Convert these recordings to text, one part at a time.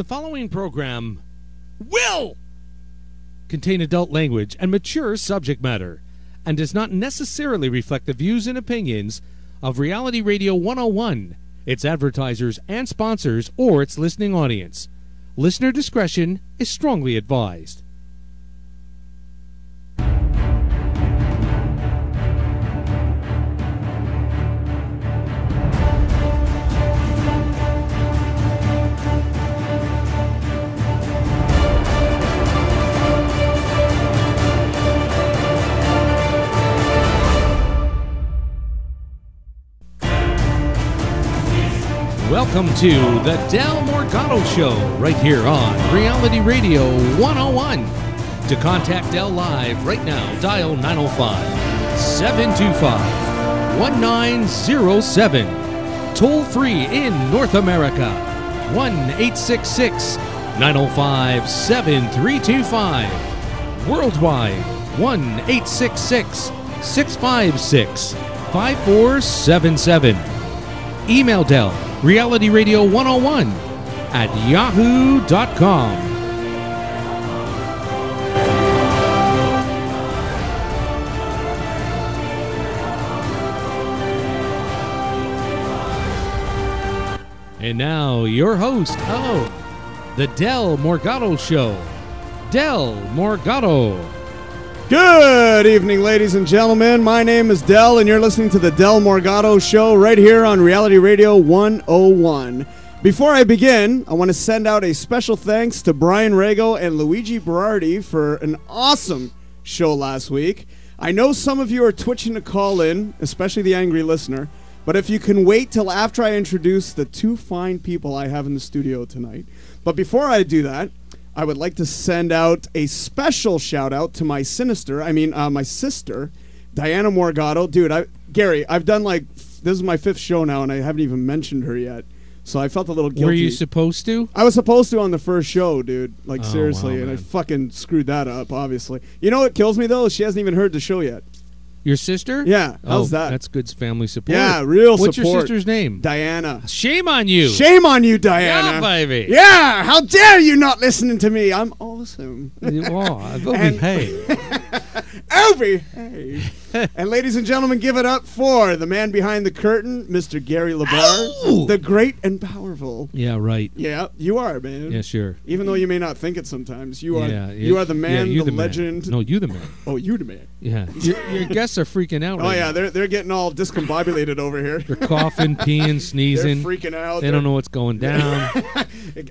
The following program will contain adult language and mature subject matter and does not necessarily reflect the views and opinions of Reality Radio 101, its advertisers and sponsors, or its listening audience. Listener discretion is strongly advised. Welcome to the Del Morgado Show, right here on Reality Radio 101. To contact Del live right now, dial 905-725-1907. Toll free in North America, 1-866-905-7325. Worldwide, 1-866-656-5477. Email Del. Reality Radio 101 at yahoo.com. And now, your host of the Del Morgado Show, Del Morgado. Good evening, ladies and gentlemen. My name is Del, and you're listening to the Del Morgado Show right here on Reality Radio 101. Before I begin, I want to send out a special thanks to Brian Rago and Luigi Berardi for an awesome show last week. I know some of you are twitching to call in, especially the angry listener, but if you can wait till after I introduce the two fine people I have in the studio tonight. But before I do that, I would like to send out a special shout out to my sister, Diana Morgado. Dude, I've done this is my fifth show now, and I haven't even mentioned her yet. So I felt a little guilty. Were you supposed to? I was supposed to on the first show, dude. Seriously, wow, and I fucking screwed that up, obviously. You know what kills me, though? She hasn't even heard the show yet. Your sister? Yeah. How's that? That's good family support. Yeah, real support. What's your sister's name? Diana. Shame on you. Shame on you, Diana. Yeah, baby. Yeah. How dare you not listening to me? I'm awesome. You are. Hey. And ladies and gentlemen, give it up for the man behind the curtain, Mr. Gary LaBarr. The great and powerful. Yeah, right. Yeah, you are, man. Yeah, sure. Even though you may not think it sometimes, you are the man, the legend. Man. No, you the man. Oh, you the man. Yeah. Your guests are freaking out right now. Oh, yeah, they're getting all discombobulated over here. They're coughing, peeing, sneezing. They're freaking out. They don't know what's going down.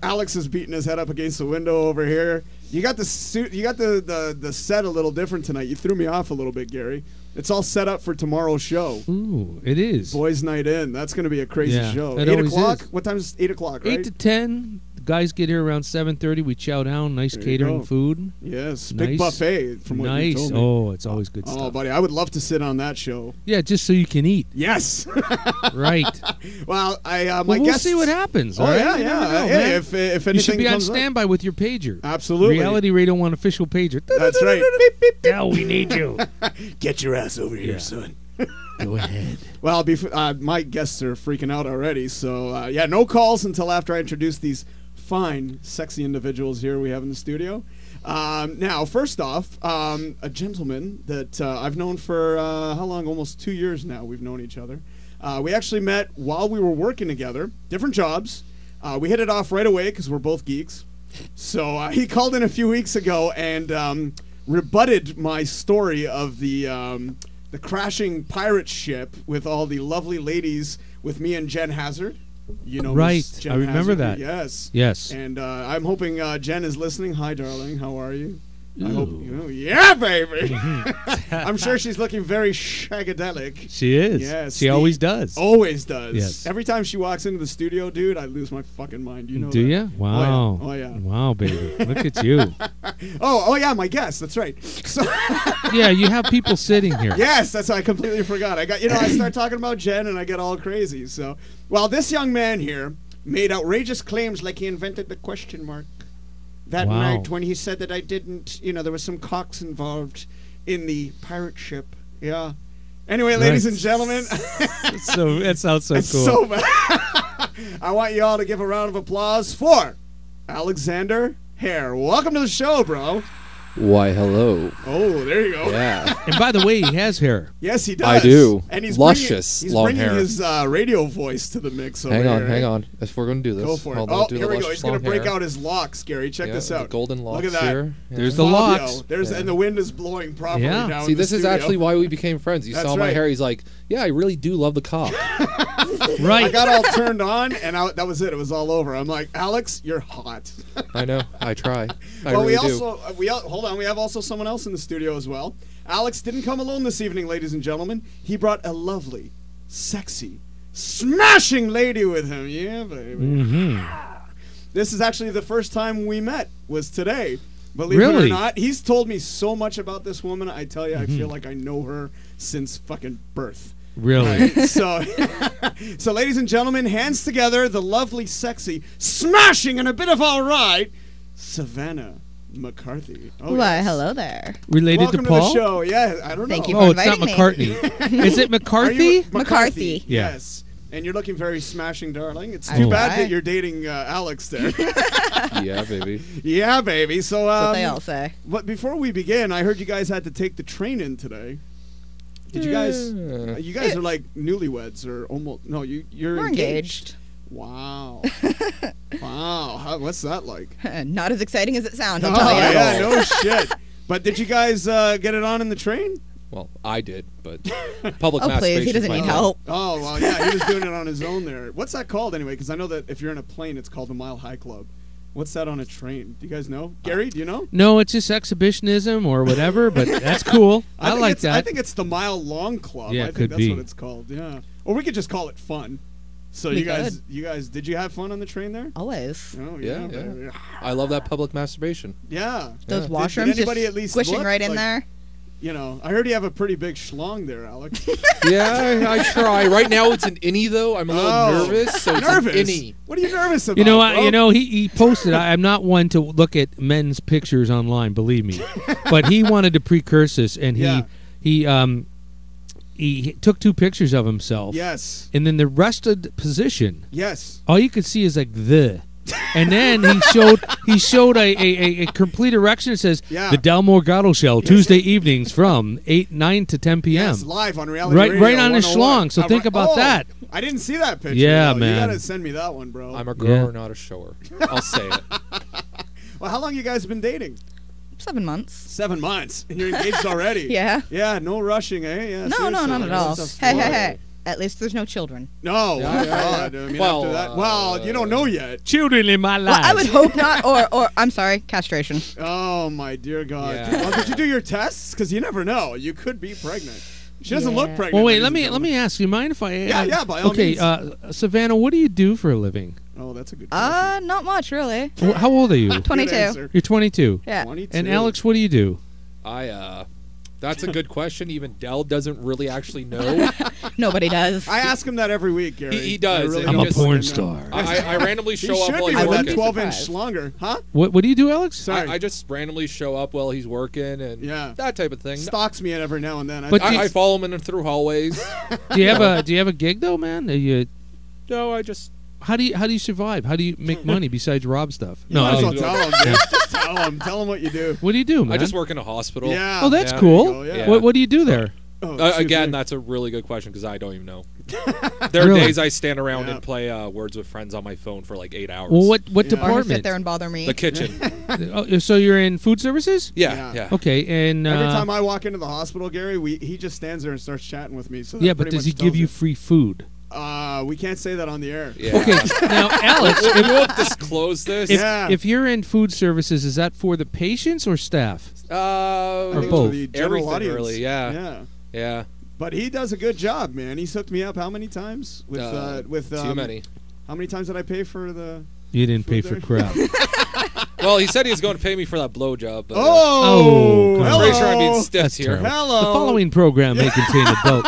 Alex is beating his head up against the window over here. You got the suit. You got the set a little different tonight. You threw me off a little bit, Gary. It's all set up for tomorrow's show. Ooh, it is. Boys' Night In. That's going to be a crazy show. 8 o'clock. What time is it? 8 o'clock, right? 8 to 10. The guys get here around 7:30. We chow down. Nice catering food. Yes, nice. Big buffet. From what you told me. Oh, it's always good stuff. Oh, buddy, I would love to sit on that show. Yeah, just so you can eat. Yes. Right. Well, we'll see what happens. Oh, right? Yeah. Hey, if anything, you should be on standby with your pager. Absolutely. Reality Radio 1 official pager. That's right. Now we need you. Get your ass over here, son. Go ahead. Well, my guests are freaking out already, so no calls until after I introduce these fine, sexy individuals here we have in the studio. Now, first off, a gentleman that I've known for how long? Almost 2 years now we've known each other. We actually met while we were working together, different jobs. We hit it off right away because we're both geeks. So he called in a few weeks ago and rebutted my story of the crashing pirate ship with all the lovely ladies with me and Jen Hazzard. You know, right? Jen I remember Hazzard. That. Yes. Yes. And I'm hoping Jen is listening. Hi, darling. How are you? Ooh. I hope you know. Yeah, baby. I'm sure she's looking very shagadelic. She is. Yes. She always does. Always does. Yes. Every time she walks into the studio, dude, I lose my fucking mind. You know. Do you? Wow. Oh yeah. Wow, baby. Look at you. Oh yeah, my guest. That's right. So yeah, you have people sitting here. Yes, that's I completely forgot. I start talking about Jen and I get all crazy. So, well, this young man here made outrageous claims like he invented the question mark. That night when he said that I didn't, there was some cocks involved in the pirate ship. Yeah. Anyway, ladies and gentlemen. That sounds so cool. So bad. I want you all to give a round of applause for Alexander Hare. Welcome to the show, bro. Why, hello. Oh, there you go. Yeah. And by the way, he has hair. Yes, he does. I do. And he's luscious, bringing, he's bringing his radio voice to the mix over Hang on. If we're going to do this. Go for it. Oh, here we go. He's going to break out his locks, Gary. Check this out. Golden locks. Look at that. Here. Yeah. There's the locks. There's, and the wind is blowing properly down. See, this is actually why we became friends. You saw my hair. He's like, yeah, I really do love the cop. Right. I got all turned on, and that was it. It was all over. I'm like, Alex, you're hot. I know. I try. I really do. Hold on, we have also someone else in the studio as well. Alex didn't come alone this evening, ladies and gentlemen. He brought a lovely, sexy, smashing lady with him. Yeah, baby. Mm-hmm. This is actually the first time we met was today. Believe it or not, he's told me so much about this woman. I tell you, I feel like I know her since fucking birth. Really? Right? So, ladies and gentlemen, hands together, the lovely, sexy, smashing, and a bit of all right, Savannah McCarthy. Oh, hello there. Related to Paul? Welcome to the show. Yeah, I don't know. Thank you for inviting me. Oh, it's not McCartney. Is it McCarthy? McCarthy. Yeah. Yes. And you're looking very smashing, darling. It's too bad that you're dating Alex there. Yeah, baby. Yeah, baby. So, that's what they all say. But before we begin, I heard you guys had to take the train in today. Did you guys? You guys are like newlyweds or almost? No, you're engaged. Wow. Wow. What's that like? Not as exciting as it sounds, I'll tell you. Yeah, no shit. But did you guys get it on in the train? Well, I did, but public masturbation. Oh, please, he doesn't need help. Oh, well, yeah, he was doing it on his own there. What's that called anyway? Because I know that if you're in a plane, it's called the Mile High Club. What's that on a train? Do you guys know? Gary, do you know? No, it's just exhibitionism or whatever, but that's cool. I like that. I think it's the Mile Long Club. Yeah, I think that's what it's called, yeah. Or we could just call it fun. So you guys, did you have fun on the train there? Always. Oh yeah. I love that public masturbation. Yeah. Those washrooms. Did anybody just at least squishing right in there? You know, I heard you have a pretty big schlong there, Alex. Yeah, I try. Right now it's an innie though. I'm a little nervous, so it's an innie. What are you nervous about? You know, you know, he posted. I'm not one to look at men's pictures online, believe me, but he wanted to precursor this, and he took two pictures of himself. Yes. And then the rested position. Yes. All you could see is like the. And then he showed a complete erection. It says the Del Morgado Show Tuesday evenings from 9 to 10 p.m. Yes, live on Reality Radio 101. Right on his schlong. So think about that. I didn't see that picture. Yeah, man. You gotta send me that one, bro. I'm a grower, not a shower. I'll say it. Well, how long you guys been dating? 7 months. 7 months, and you're engaged already. Yeah. Yeah. No rushing, eh? Yeah, no, not at all. Hey. At least there's no children. No. God. I mean, well, after that, you don't know yet. Children in my life. Well, I would hope not, or I'm sorry, castration. Oh, my dear God. Yeah. Well, did you do your tests? Because you never know. You could be pregnant. She doesn't look pregnant. Well, wait, let me ask you. Mind if I... Yeah, by all means. Savannah, what do you do for a living? Oh, that's a good question. Not much, really. How old are you? 22. You're 22. Yeah. 22. And Alex, what do you do? That's a good question. Even Del doesn't really actually know. Nobody does. I ask him that every week, Gary. He does. Really I'm a porn star. I randomly show up while he's working. 12-inch schlonger, huh? What do you do, Alex? Sorry. I just randomly show up while he's working and that type of thing. Stalks me every now and then. But I follow him through hallways. Do you have a gig though, man? Are you? No, I just. How do you survive? How do you make money besides rob stuff? No, I'll tell him. Dude. Just tell him. Tell him what you do. What do you do, man? I just work in a hospital. Yeah. Oh, that's cool. Yeah. What do you do there? Again, that's a really good question because I don't even know. There are days I stand around and play Words with Friends on my phone for like 8 hours. Well, what department? Or sit there and bother me. The kitchen. So you're in food services? Yeah. Okay, and every time I walk into the hospital, Gary, he just stands there and starts chatting with me. So yeah, but does he give you free food? We can't say that on the air. Yeah. Okay, now Alex, we won't disclose this. If you're in food services, is that for the patients or staff? Or both? The general audience. Really, yeah. But he does a good job, man. He's hooked me up. How many times? Too many. How many times did I pay for the? You didn't pay for crap. Well, he said he was going to pay me for that blowjob. I'm pretty sure I'm being stiff here. Hello. The following program may contain adult.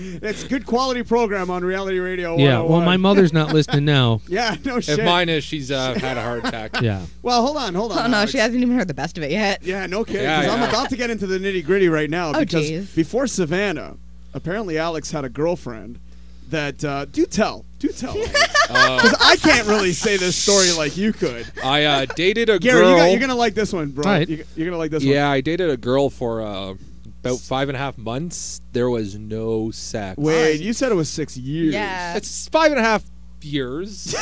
It's a good quality program on Reality Radio 101. Yeah, well, my mother's not listening now. Yeah, no shit. If mine is, she's had a heart attack. Yeah. Well, hold on. Oh, no, Alex. She hasn't even heard the best of it yet. Yeah, no kidding. Because I'm about to get into the nitty-gritty right now. Because before Savannah, apparently Alex had a girlfriend that do tell, because I can't really say this story like you could. I dated a girl. Gary, you're gonna like this one, bro. Right. You're gonna like this one. Yeah, I dated a girl for about 5.5 months. There was no sex. Wait, you said it was 6 years. Yeah, it's 5.5 years.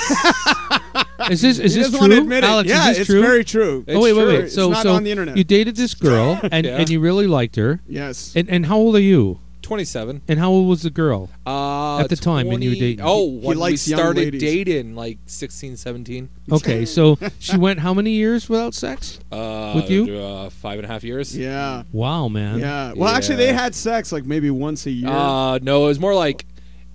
Is this true, Alex? Yeah, it's true? Very true. It's wait. So, it's not on the internet. You dated this girl and you really liked her. Yes. And how old are you? 27. And how old was the girl at the time when you were dating? Oh, when we started dating, like 16, 17. Okay, so she went how many years without sex with you? 5.5 years. Yeah. Wow, man. Yeah. Well, actually, they had sex like maybe once a year. No, it was more like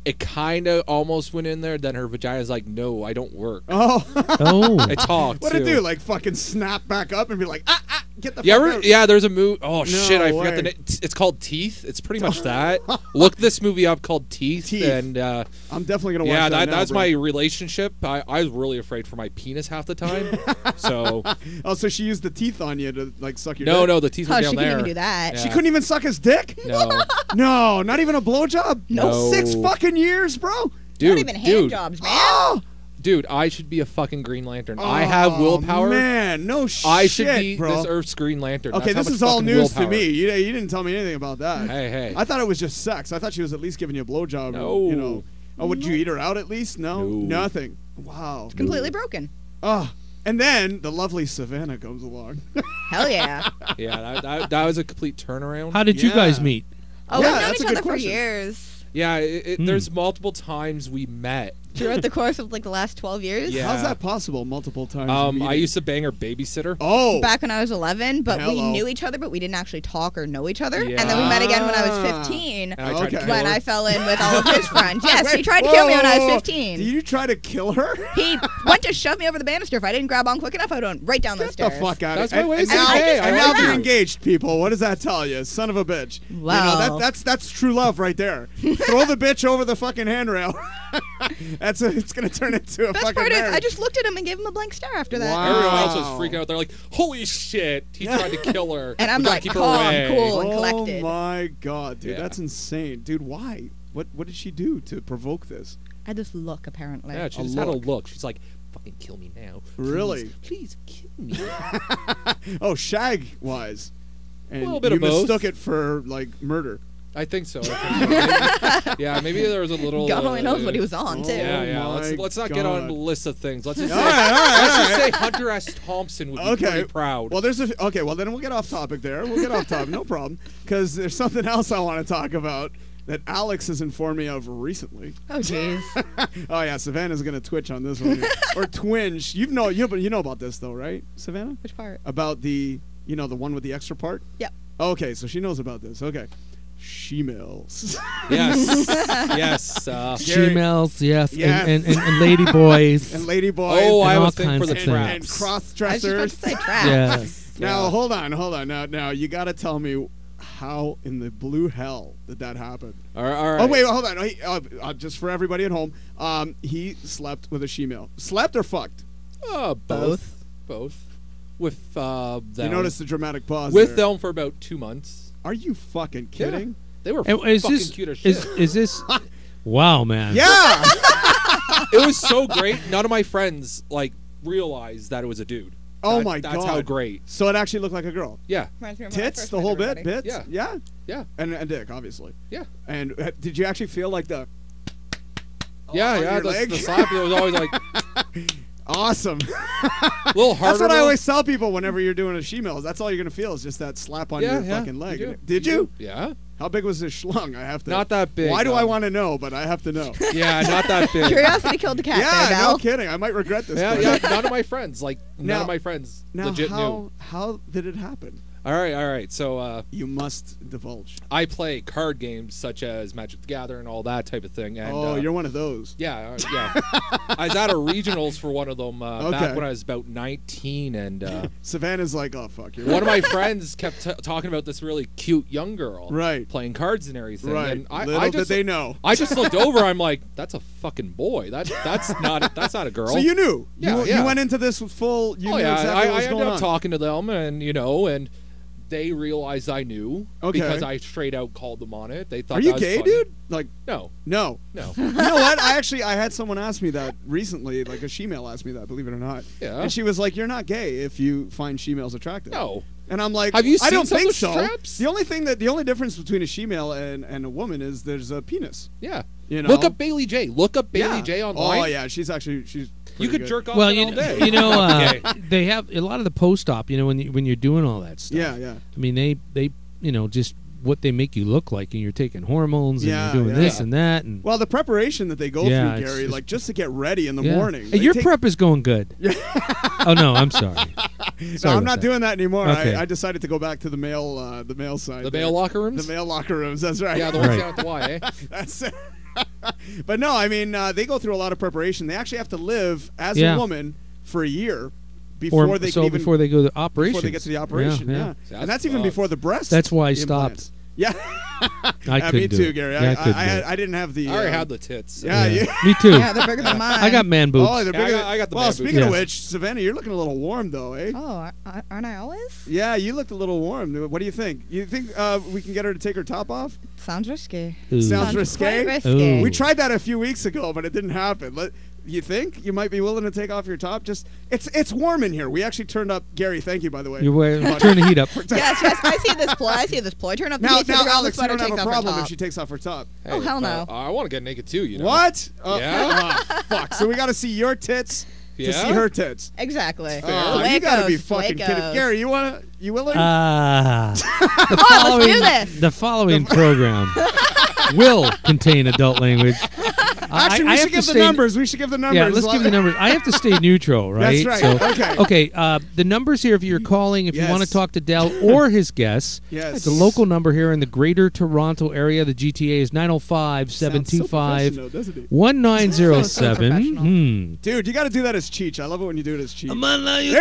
it kind of almost went in there. Then her vagina's like, no, I don't work. Oh. Oh. I talked. What did it do? Like fucking snap back up and be like, ah, ah. Get the fuck out. Yeah, there's a movie. Oh, no shit, I forgot the name. It's called Teeth. It's pretty much that. Look this movie up called Teeth. And I'm definitely going to watch that. Yeah, that's my relationship. I was really afraid for my penis half the time. So. Oh, so she used the teeth on you to, like, suck your dick? No, the teeth were down there. Oh, she couldn't even do that. Yeah. She couldn't even suck his dick? No. No, not even a blowjob? No. 6 fucking years, bro? Dude, not even hand jobs, man. Oh! Dude, I should be a fucking Green Lantern. Oh, I have willpower. Man, no shit, I should be this Earth's Green Lantern. Okay, this is all news to me. You didn't tell me anything about that. Hey. I thought it was just sex. I thought she was at least giving you a blowjob. No. You know. Oh, would you eat her out at least? No. Nothing. Wow. It's completely broken. Oh. And then the lovely Savannah comes along. Hell yeah. Yeah, that was a complete turnaround. How did you guys meet? Oh, we've known each other for years. Yeah, there's multiple times we met. Throughout the course of, like, the last 12 years? Yeah. How's that possible, multiple times? I used to bang her babysitter. Oh! Back when I was 11, but we knew each other, but we didn't actually talk or know each other. Yeah. And then we met again when I was 15, when I fell in with all of his friends. Yes, he tried to kill me when I was 15. Did you try to kill her? He went to shove me over the banister. If I didn't grab on quick enough, I would have right down the stairs. Get the fuck out of here. And now they're engaged, people. What does that tell you? Son of a bitch. Wow. You know, that's true love right there. Throw the bitch over the fucking handrail. It's gonna turn into a fucking marriage. I just looked at him and gave him a blank stare after that. Wow. Everyone else was freaking out. They're like, "Holy shit, he tried to kill her." And I'm like, "Calm, cool, and collected." Oh my god, dude, that's insane, dude. Why? What did she do to provoke this? I just look, apparently. Yeah, she just had a look. She's like, "Fucking kill me now." Really? Please kill me. Oh, shag wise, and a little bit of both. You mistook it for like murder. I think so. Yeah, maybe there was a little... God only knows what he was on, too. Yeah. Let's not get on a list of things. Let's just say, let's just say Hunter S. Thompson would be pretty proud. Well, then we'll get off topic there. We'll get off topic, no problem. Because there's something else I want to talk about that Alex has informed me of recently. Oh, jeez. Oh, yeah, Savannah's going to twitch on this one. Here. Or twinge. You know about this, though, right, Savannah? Which part? About the one with the extra part? Yep. Okay, so she knows about this. Okay. She-males. Yes. Yes. She-males, yes. And lady boys. And lady boys. Oh, I was thinking for the traps. And cross-dressers. I was just about to say traps. Yes. Now, hold on. Now, you got to tell me how in the blue hell did that happen? All right. Oh, wait, hold on. Just for everybody at home, he slept with a she-male. Slept or fucked? Both. With them. You noticed the dramatic pause them for about 2 months. Are you fucking kidding? Yeah. They were cute as shit. Is this... Wow, man. Yeah! It was so great. None of my friends, like, realized that it was a dude. Oh my God. That's how great. So it actually looked like a girl. Yeah. Tits, the whole bit? Yeah. Yeah. And dick, obviously. Yeah. And did you actually feel like the... Yeah. The slap, it was always like... Awesome. A little harder. That's what I always tell people whenever you're doing a she-male. That's all you're going to feel is just that slap on your fucking leg. Did you? Yeah. How big was this schlong? I have to. Not that big. Why do I want to know, but I have to know. Yeah, not that big. Curiosity killed the cat. Yeah, no kidding. I might regret this. Yeah, none of my friends. Like, none of my friends legit knew. How did it happen? All right. So you must divulge. I play card games such as Magic the Gathering and all that type of thing. And, you're one of those. Yeah. I was out of regionals for one of them back when I was about 19, and Savannah's like, "Oh fuck!" You're one of my friends kept talking about this really cute young girl, right? Playing cards and everything. Right. And I just looked over. I'm like, "That's a fucking boy. That's not a girl." So you knew. Yeah. You went into this with full. You knew exactly what was going on. I ended up talking to them, and They realized I knew because I straight out called them on it. They thought, "Are you gay, dude?" Like, no. You know what? I had someone ask me that recently. Like a she-male asked me that. Believe it or not. Yeah. And she was like, "You're not gay if you find she-males attractive." No. And I'm like, I don't think so. Straps? The only difference between a she-male and a woman is there's a penis. Yeah. You know? Look up Bailey Jay. Jay online. Oh yeah, she's. You could jerk off all day. You know, they have a lot of the post-op, you know, when you're doing all that stuff. Yeah, yeah. I mean, they you know, just what they make you look like, and you're taking hormones, and you're doing this and that. And the preparation that they go through, Gary, it's just to get ready in the morning. Hey, your prep is going good. Oh, no, I'm sorry. No, I'm not doing that anymore. Okay. I decided to go back to the male side. The male locker rooms? The male locker rooms, that's right. Yeah, the ones down at the Y, eh? That's it. But no, I mean, they go through a lot of preparation. They actually have to live as a woman for a year before they go to the operation. Before they get to the operation, and that's even before the breast. That's why I stopped. Yeah, me too, Gary. I didn't have the. I already had the tits. Yeah. Me too. Yeah, they're bigger than mine. I got man boobs. Oh, they're bigger. I got the. Well, speaking of which, Savannah, you're looking a little warm though, eh? Oh, aren't I always? Yeah, you looked a little warm. What do you think? You think we can get her to take her top off? Sounds risky. Ooh. Sounds risky. Ooh. We tried that a few weeks ago, but it didn't happen. You think you might be willing to take off your top? Just it's warm in here. We actually turned up, Gary. Thank you, by the way. Turn the heat up. yes. I see this ploy. Turn up the heat. Now, Alex, you don't have a problem if she takes off her top. Hey, oh hell no! I want to get naked too. You know what? Fuck. So we got to see your tits to see her tits. Exactly. You got to be fucking kidding, Gary. You want to? You willing? Let's do this. The following program will contain adult language. Actually, we should give the numbers. Yeah, let's give the numbers. I have to stay neutral, right? That's right. Okay. The numbers here, if you're calling, if you want to talk to Del or his guests, the local number here in the greater Toronto area, the GTA, is 905-725-1907. Dude, you got to do that as Cheech. I love it when you do it as Cheech. There you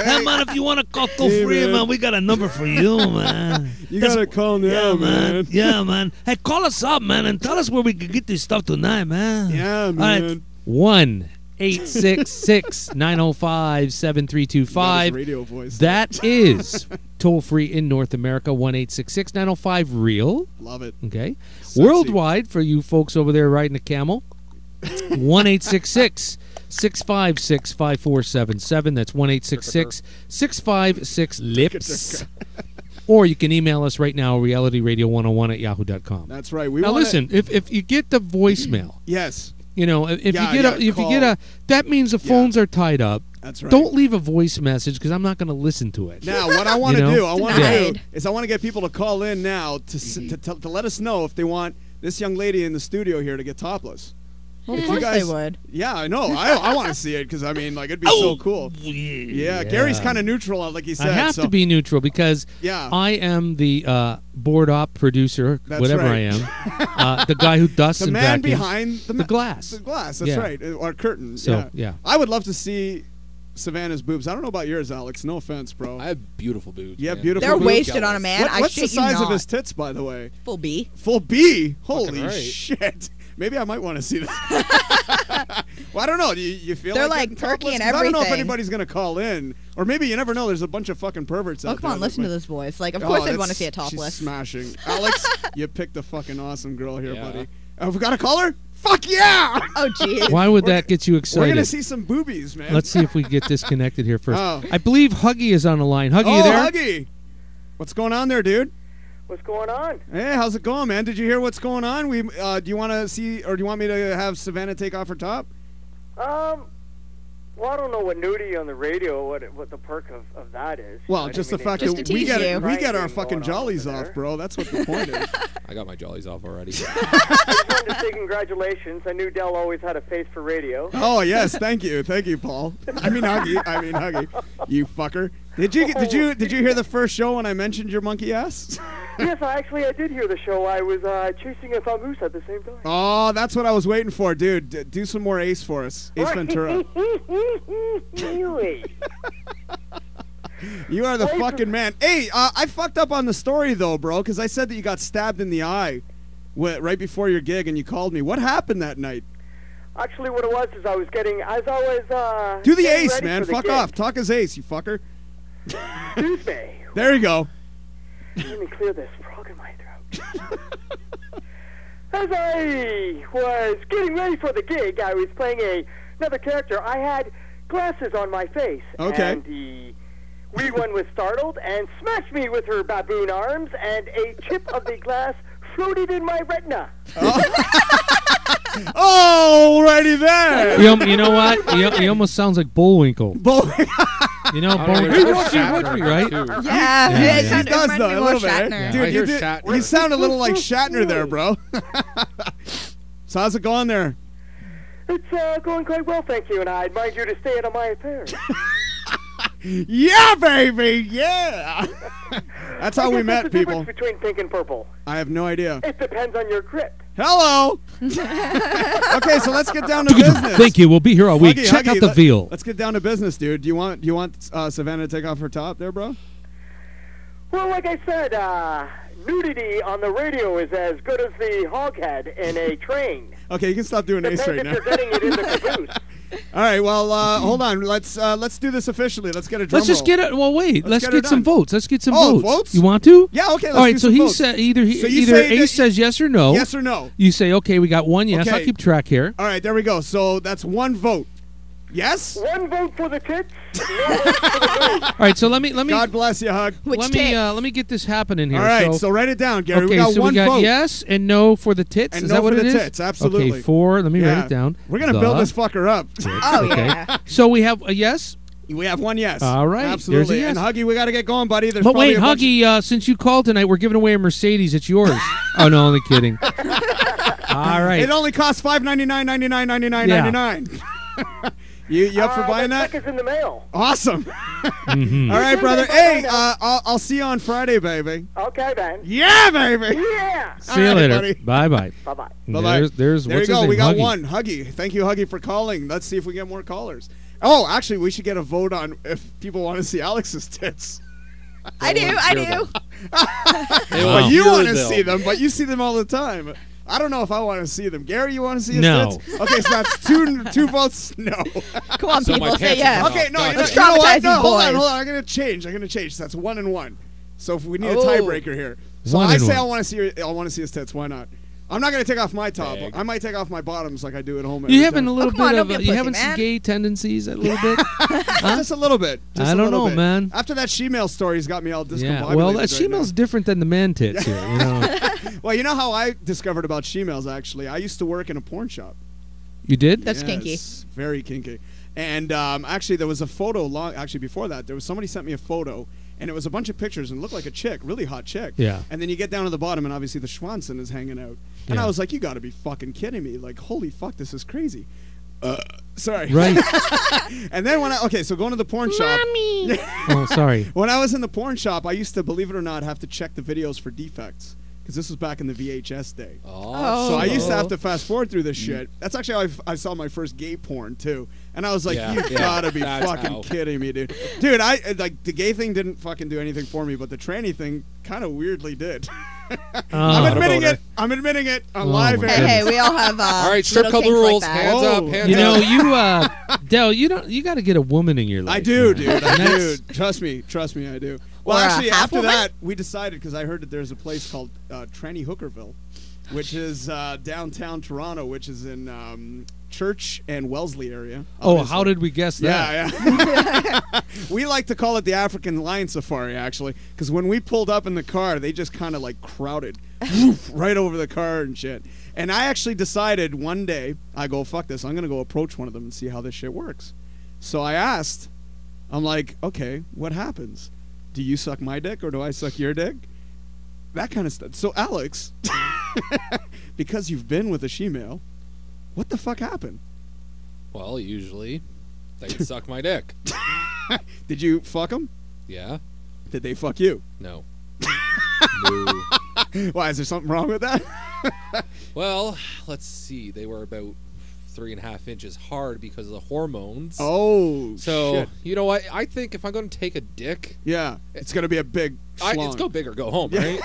go. Hey, man, if you want to call toll-free, man, we got a number for you, man. You got to call now, man. Yeah, man. Hey, call us up, man, and tell us where we could get this stuff tonight, man. Yeah, man. All right. 1-866-905-7325. Radio voice. That is toll-free in North America, 1-866-905-REAL. Love it. Okay. Sexy. Worldwide, for you folks over there riding a camel, 1-866-656-5477. That's 1-866-656-LIPS. Or you can email us right now, realityradio101@yahoo.com. That's right. Now listen, if you get the voicemail, you know, that means the phones are tied up. That's right. Don't leave a voice message because I'm not going to listen to it. Now, what I want to do is I want to get people to call in now to let us know if they want this young lady in the studio here to get topless. Well, of course they would. Yeah, I know. I want to see it because, I mean, like, it'd be so cool. Yeah, Gary's kind of neutral, like he said. I have to be neutral because I am the board op producer, I am. The guy who dusts and vacuums. The man behind the glass. The glass, that's right. Or curtains. So, I would love to see Savannah's boobs. I don't know about yours, Alex. No offense, bro. I have beautiful boobs. Yeah, beautiful boobs. They're wasted on a man. What's the size of his tits, by the way? Full B. Full B? Holy shit. Maybe I might want to see this. Well, I don't know. Do you feel they're like turkey and everything? I don't know if anybody's going to call in. Or maybe you never know. There's a bunch of fucking perverts out there. Oh, come on. Listen to this voice. Like, of course I'd want to see a topless. She's smashing. Alex, you picked a fucking awesome girl here, buddy. Have we got a caller? Fuck yeah! Oh, jeez. Why would that get you excited? We're going to see some boobies, man. Let's see if we get disconnected here first. Oh. I believe Huggy is on the line. Huggy, you there? Huggy. What's going on there, dude? What's going on? Hey, how's it going, man? Did you hear what's going on? We do you want to see, or do you want me to have Savannah take off her top? Well, I don't know what nudity on the radio, what the perk of that is. Well, just the fact that we get our fucking jollies off, bro. That's what the point is. I got my jollies off already. I just wanted to say congratulations. I knew Del always had a face for radio. Oh yes, thank you, Paul. I mean Huggy, you fucker. Did you hear the first show when I mentioned your monkey ass? Yes, I did hear the show. I was chasing a moose at the same time. Oh, that's what I was waiting for, dude. Do some more Ace for us, Ace Ventura. Really? You are the fucking man. Hey, I fucked up on the story though, bro, because I said that you got stabbed in the eye right before your gig, and you called me. What happened that night? Actually, what it was is I was getting, as I was. Do the Ace, man. Fuck off. Talk as Ace, you fucker. Tuesday. There you go. Let me clear this frog in my throat. As I was getting ready for the gig, I was playing another character. I had glasses on my face. Okay. And the wee one was startled and smashed me with her baboon arms, and a chip of the glass floated in my retina. Oh, righty there. You know what? He almost sounds like Bullwinkle. Bullwinkle. You know, Bullwinkle, right? Yeah, yeah, he does, though, a little bit. Yeah. Dude, you sound a little like Shatner there, bro. So how's it going there? It's going quite well, thank you, and I advise you to stay out of my affairs. Yeah, baby, yeah. That's how we met, people. What's the difference between pink and purple? I have no idea. It depends on your grip. Hello. Okay, so let's get down to business. Thank you. We'll be here all week. Huggy, check out the veal. Let's get down to business, dude. Do you want Savannah to take off her top there, bro? Well, like I said, nudity on the radio is as good as the hoghead in a train. Okay, you can stop doing ace right now. You're getting it in the caboose. All right, well, hold on. Let's do this officially. Let's get a drum roll. Well, wait. Let's get some votes. Let's get some votes. Votes? You want to? Yeah, okay. Let's all right, do so some he said either Ace says yes or no. Yes or no. You say, okay, we got one yes. Okay. I'll keep track here. All right, there we go. So that's one vote. Yes? One vote for the tits. One vote for the vote. All right, so let me God bless you, Hug. Let me get this happening here. All right, so write it down, Gary. Okay, we got one vote. Yes and no for the tits. And is no that what for it the is? Tits, absolutely. Okay, let me write it down. We're going to build this fucker up. Oh, okay. Yeah. So we have a yes? We have one yes. All right. Absolutely. Yes. And Huggy, we got to get going, buddy. There's but wait, Huggy, since you called tonight, we're giving away a Mercedes. It's yours. Oh, no, only kidding. All right. It only costs $599.99. Yeah. You up for buying that? Check is in the mail. Awesome. Mm-hmm. All right, brother. Hey, I'll see you on Friday, baby. Okay, then. Yeah, baby. Yeah. See you later. Bye-bye. Bye-bye. There's there you go. We got one. Huggy. Thank you, Huggy, for calling. Let's see if we get more callers. Oh, actually, we should get a vote on if people want to see Alex's tits. I do. Well, you want to see them, but you see them all the time. I don't know if I want to see them. Gary, you want to see his tits? Okay, so that's two votes. No. Come on, so people. Say yes. Okay, no. You know what? No, hold on. I'm going to change. So that's 1 and 1. So if we need a tiebreaker here. So I say I want to see his tits. Why not? I'm not going to take off my top. I might take off my bottoms like I do at home. You having a little bit of you having some gay tendencies a little bit? Huh? Just a little bit. Just I don't know, bit. Man. After that she-male story's got me all discombobulated. Yeah, well, that she-male's different than the man tits here. You know. Well, you know how I discovered about she-males, actually? I used to work in a porn shop. You did? That's kinky. Very kinky. And actually, there was a photo before that, there was somebody sent me a photo. And it was a bunch of pictures, and it looked like a chick, really hot chick. Yeah. And then you get down to the bottom, and obviously the Schwanson is hanging out. And I was like, you got to be fucking kidding me. Like, holy fuck, this is crazy. Sorry. Right. And then when so going to the porn shop. Mommy. Oh, sorry. When I was in the porn shop, I used to, believe it or not, have to check the videos for defects. Because this was back in the VHS day. Oh. So I used to have to fast forward through this shit. That's actually how I saw my first gay porn, too. And I was like, you gotta be fucking kidding me, dude. Dude, the gay thing didn't fucking do anything for me, but the tranny thing kind of weirdly did. I'm admitting it. I'm live. Hey, we all have. All right, strip club rules. Like hands up. Hands you know, up. You, Del, you got to get a woman in your life. I do, dude. Trust me, I do. Well, or actually, after that, we decided because I heard that there's a place called Tranny Hookerville, which is downtown Toronto, which is in. Church and Wellesley area. Obviously. Oh, how did we guess that? Yeah. We like to call it the African Lion Safari, actually, because when we pulled up in the car, they just kind of like crowded right over the car and shit. And I actually decided one day, I go, fuck this, I'm going to go approach one of them and see how this shit works. So I asked, I'm like, okay, what happens? Do you suck my dick or do I suck your dick? That kind of stuff. So Alex, because you've been with a she-male, what the fuck happened? Well, usually they suck my dick. Did you fuck them? Yeah. Did they fuck you? No. No. Why, is there something wrong with that? Well, let's see. They were about 3.5 inches hard because of the hormones. Oh, so shit. You know what? I think if I'm going to take a dick, it's going to be a big schlong. It's go big or go home, right?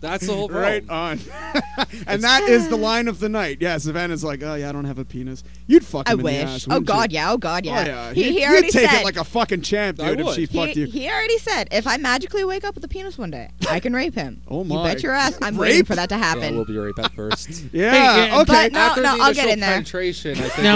That's the whole problem. Right on. And that is the line of the night. Yeah, Savannah's like, oh, yeah, I don't have a penis. You'd fuck him in the ass, wouldn't you? Oh, God, yeah. Oh, yeah. He already said. You'd take it like a fucking champ, dude, if she fucked you. He already said, if I magically wake up with a penis one day, I can rape him. Oh, my. You bet your ass I'm waiting for that to happen. Yeah, we'll be right back first. Yeah, okay. But no, I'll get in there.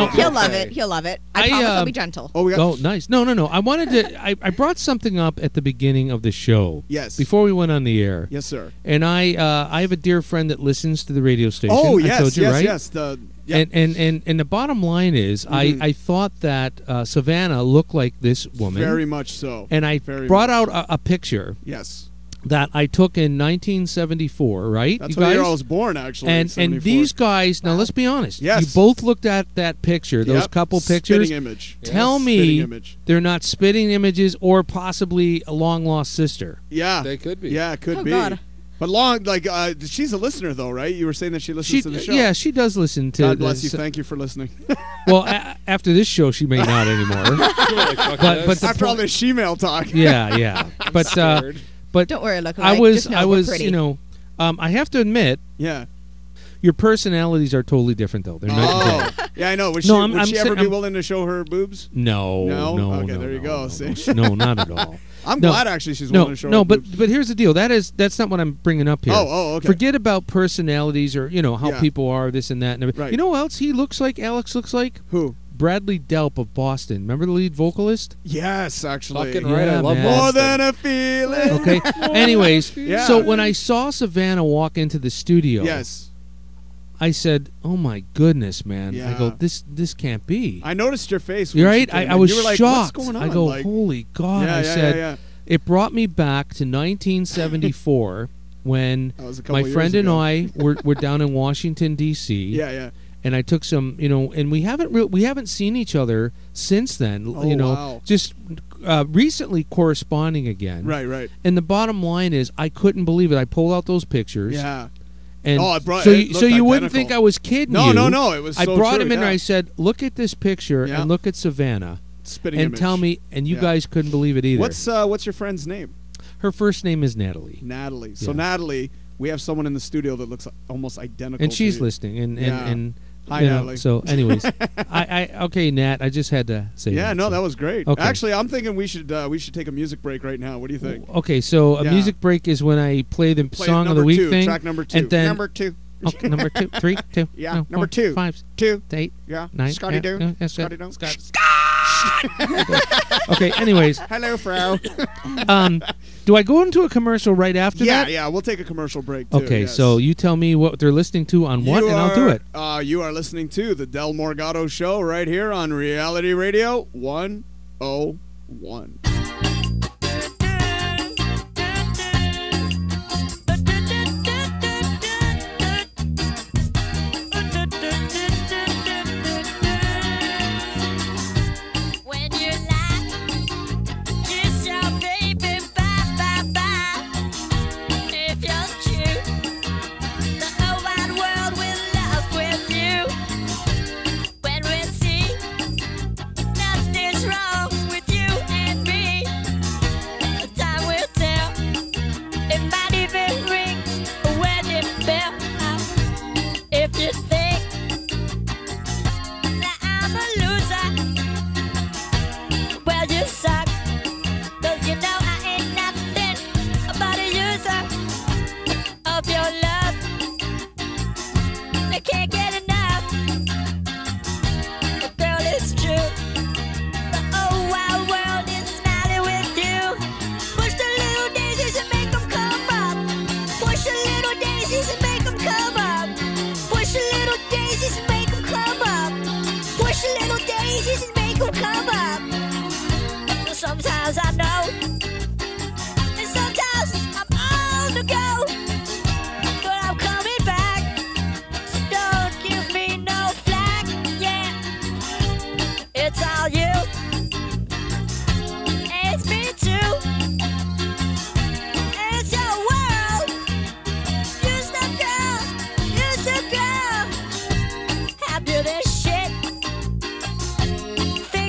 He'll love it. He'll love it. I promise I'll be gentle. Oh, nice. No. I wanted to... I brought something up at the beginning of the show. Yes. Before we went on the air. Yes, sir. And I have a dear friend that listens to the radio station. Oh, yes, I told you, right? Yes. And the bottom line is, I thought that Savannah looked like this woman. Very much so. And I brought out a picture. Yes. That I took in 1974, right? That's when I was born, actually. And these guys, now let's be honest. Yes. You both looked at that picture, those couple pictures. Spitting image. Tell me they're not spitting images or possibly a long-lost sister. Yeah. They could be. Yeah, it could be. God. But she's a listener, though, right? You were saying that she listens to the show. Yeah, she does listen to. God bless you. Thank you for listening. Well, after this show, she may not anymore. but after all this she-mail talk. Yeah. But don't worry, look. I was, you know, I have to admit. Yeah. Your personalities are totally different, though. They're not. Oh, yeah, I know. Would she ever be willing to show her boobs? No. Okay, there you go. See? No, not at all. I'm glad, actually, she's willing to show her boobs. But here's the deal. That's not what I'm bringing up here. Oh, okay. Forget about personalities or, you know, how people are, this and that. And everything. Right. You know who else he looks like, Alex looks like? Who? Bradley Delp of Boston. Remember the lead vocalist? Yes, actually. Fucking right. Yeah, I love Boston. More than a feeling. Okay. Anyways, so when I saw Savannah walk into the studio. Yes. I said, "Oh my goodness, man!" Yeah. I go, "This can't be." I noticed your face, right? I was shocked. You were like, "What's going on?" I go, like, "Holy God!" Yeah, I said, "It brought me back to 1974 when my friend and I were down in Washington D.C." Yeah. And I took some, you know, and we haven't seen each other since then. Oh, you know, just recently corresponding again. Right. And the bottom line is, I couldn't believe it. I pulled out those pictures. Yeah. And you wouldn't think I was kidding you. No. It was. I brought him in and I said, "Look at this picture and look at Savannah, and tell me." And you guys couldn't believe it either. What's your friend's name? Her first name is Natalie. Natalie. So Natalie, we have someone in the studio that looks almost identical. And she's listening. And hi, Natalie. So, anyways, okay, Nat, I just had to say. Yeah, that, that was great. Okay. Actually, I'm thinking we should take a music break right now. What do you think? Okay, so a music break is when I play the song of the week thing. Track number 2. And then number two, 3, 2. Yeah, no, 4, 2, 5, 2, 8. Yeah, 9. Scotty do. Scotty do. Okay. Anyways. Hello, Frau. Do I go into a commercial right after that? Yeah. We'll take a commercial break, too. Okay, so you tell me what they're listening to on what, and I'll do it. You are listening to The Del Morgado Show right here on Reality Radio 101. Things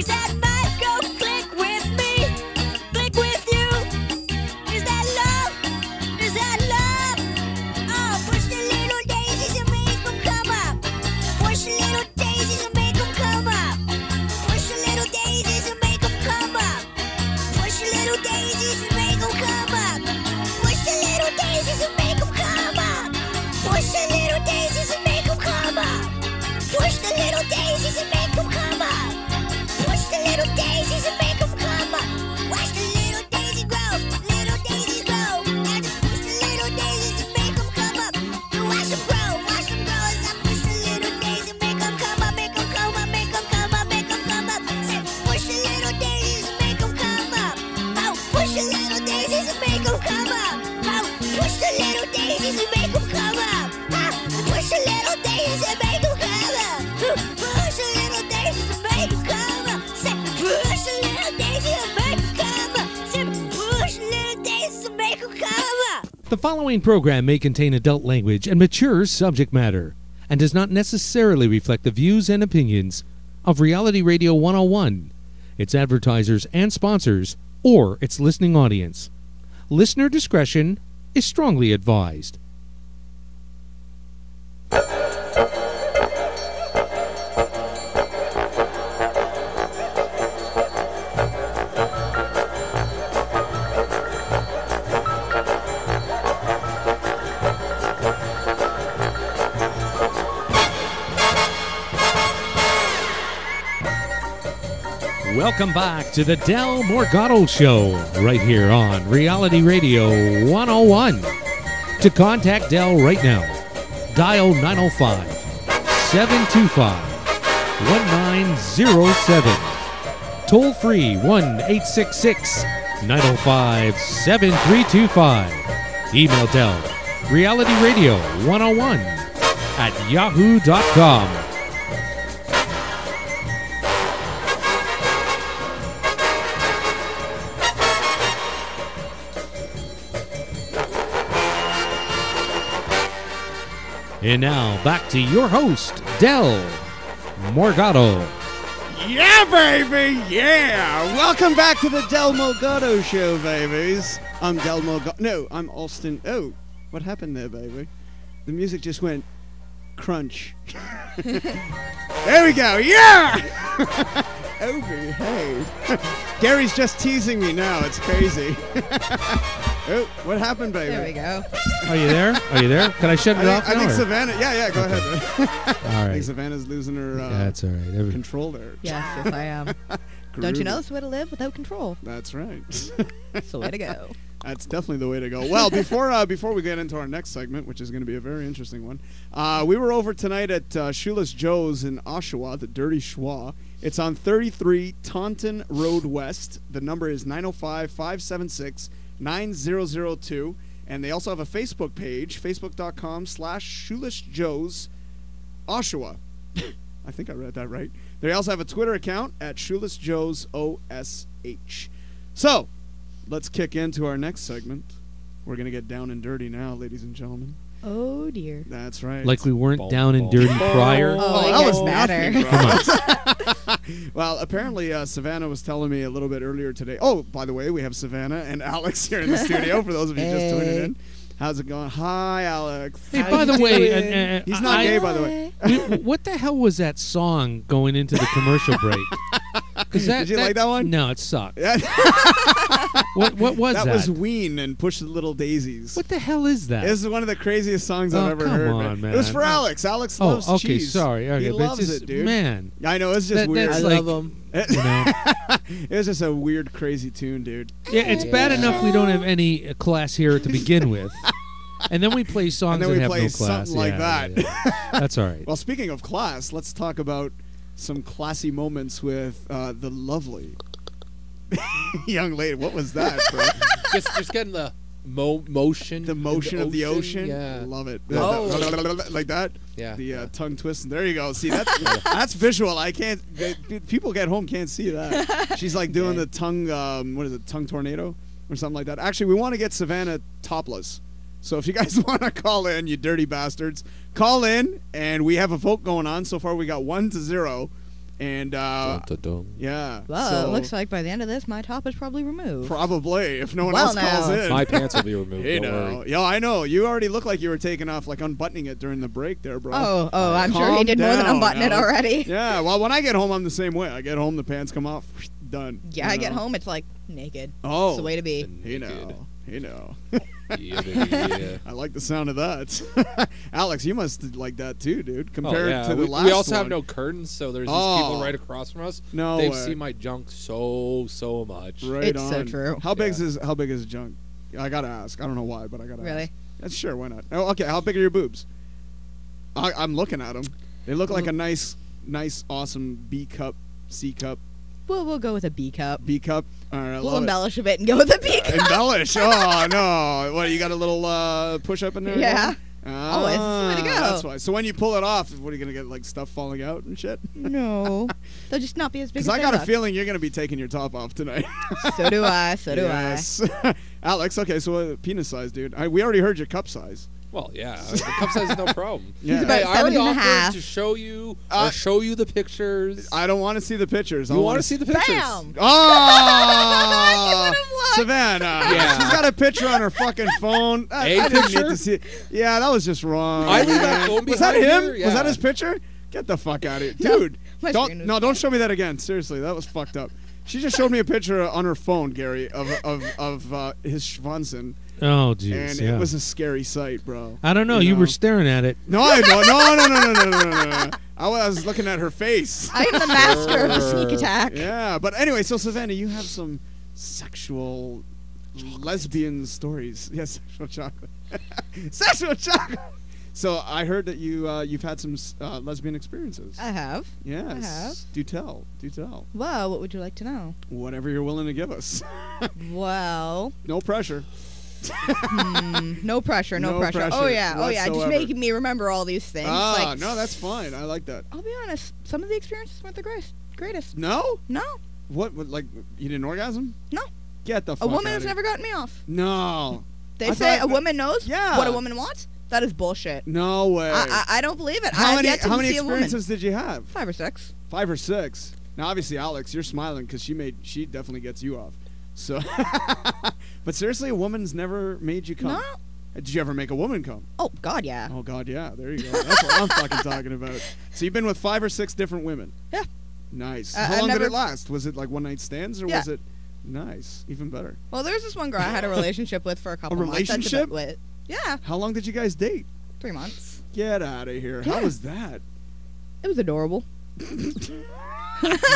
that might go click with me, click with you. following program may contain adult language and mature subject matter and does not necessarily reflect the views and opinions of Reality Radio 101, its advertisers and sponsors, or its listening audience. Listener discretion is strongly advised. Welcome back to the Del Morgado Show, right here on Reality Radio 101. To contact Del right now, dial 905-725-1907. Toll free 1-866-905-7325. Email Del, realityradio101@yahoo.com. And now, back to your host, Del Morgado. Yeah, baby, yeah! Welcome back to the Del Morgado Show, babies. I'm Del Morgado. No, I'm Austin. Oh, what happened there, baby? The music just went crunch. There we go, yeah! Oh, behave. Gary's just teasing me now. It's crazy. Oh, what happened, baby? There we go. Are you there? Can I shut it off now? I think Savannah. Yeah, go ahead. All right. I think Savannah's losing her that's all right. Control there. Yes, if I am. Don't you know that's the way to live without control? That's right. That's the way to go. That's definitely the way to go. Well, before we get into our next segment, which is going to be a very interesting one, we were over tonight at Shoeless Joe's in Oshawa, the Dirty Schwa. It's on 33 Taunton Road West. The number is 905-576-9002. And they also have a Facebook page, facebook.com/ShoelessJoesOshawa. I think I read that right. They also have a Twitter account at ShoelessJoesOSH. So, let's kick into our next segment. We're going to get down and dirty now, ladies and gentlemen. Oh, dear. That's right. Like we weren't down and dirty prior. Oh, that was better. Well, apparently Savannah was telling me a little bit earlier today. Oh, by the way, we have Savannah and Alex here in the studio, for those of you just tuning in. How's it going? Hi, Alex. Hey, by the way. He's not gay, by the way. What the hell was that song going into the commercial break? Did you like that one? No, it sucked. What was that? That was Ween and Push the Little Daisies. What the hell is that? This is one of the craziest songs I've ever heard. Man. It was for Alex. Alex loves cheese. Sorry. Okay, he loves it, dude. Man. I know. It's just weird. I love them. You know. It was just a weird, crazy tune, dude. Yeah, it's bad enough we don't have any class here to begin with. And then we play songs that have no class. Something like that. Yeah. That's all right. Well, speaking of class, let's talk about some classy moments with the lovely young lady. What was that? Just getting the motion. The motion of the ocean. Yeah. Love it. Oh. Like that. Yeah. The tongue twist. There you go. See, that's visual. I can't. People at home can't see that. She's like doing the tongue, what is it, tongue tornado or something like that. Actually, we want to get Savannah topless. So if you guys want to call in, you dirty bastards, call in, and we have a vote going on. So far, we got 1-0, and dun, dun, dun. Yeah. Well, so it looks like by the end of this, my top is probably removed. Probably, if no one else calls in. My pants will be removed. You know, yo, I know. You already look like you were taking off, like unbuttoning it during the break, there, bro. Oh, I'm sure he did more than unbutton it already. Yeah. Well, when I get home, I'm the same way. I get home, the pants come off, done. Yeah, I get home, it's like naked. Oh, it's the way to be. You know. Yeah. I like the sound of that. Alex, you must like that too, dude. Compared to the last one. We also have no curtains, so there's these people right across from us. No, they've seen my junk so much. Right, it's on. So true. How big is junk? I gotta ask. I don't know why, but I gotta ask. Really? Sure, why not? Oh, okay. How big are your boobs? I'm looking at them. They look like a nice, awesome B cup, C cup. We'll go with a B cup. B cup. All right, we'll embellish a bit and go with a B cup. Embellish? Oh, no. What, you got a little push-up in there? Yeah. Always. Way to go. That's why. So when you pull it off, what, are you going to get, like, stuff falling out and shit? No. They'll just not be as big as they look. Because I got a feeling you're going to be taking your top off tonight. So do I. Yes. Alex, okay, so penis size, dude. We already heard your cup size. Well, yeah, cup size is no problem. Yeah. He's about I already offered to show you, or show you the pictures. I don't want to see the pictures. You want to see the pictures? Bam! Oh, Savannah, yeah. She's got a picture on her fucking phone. I didn't need to see it. Yeah, that was just wrong. I leave that phone behind. Was that him? Yeah. Was that his picture? Get the fuck out of here, dude. Don't show me that again. Seriously, that was fucked up. She just showed me a picture on her phone, Gary, of his Schwanzen. Oh, jeez. And it was a scary sight, bro. I don't know. You were staring at it. No, I don't. No. I was looking at her face. I am the master of the sneak attack. Yeah, but anyway, so Savannah, you have some sexual lesbian stories. Yes, sexual chocolate. Sexual chocolate. So I heard that you've had some lesbian experiences. I have. Yes. I have. Do tell. Do tell. Well, what would you like to know? Whatever you're willing to give us. Well. No pressure. No pressure. Oh, yeah. Whatsoever. Oh, yeah. Just making me remember all these things. Ah, like, no, that's fine. I like that. I'll be honest. Some of the experiences weren't the greatest. No? No. What? Like, you didn't orgasm? No. Get the fuck out of here. A woman has never gotten me off. No. They say a woman knows what a woman wants? That is bullshit. No way. I don't believe it. How many experiences did you have? 5 or 6. 5 or 6. Now, obviously, Alex, you're smiling because she definitely gets you off. So, but seriously, a woman's never made you come. No. Did you ever make a woman come? Oh God, yeah. Oh God, yeah. There you go. That's what I'm fucking talking about. So you've been with 5 or 6 different women. Yeah. Nice. How long did it last? Was it like one night stands or was it nice? Even better. Well, there's this one girl I had a relationship with for a couple. A relationship? Months. With. Yeah. How long did you guys date? 3 months. Get out of here. Yeah. How was that? It was adorable.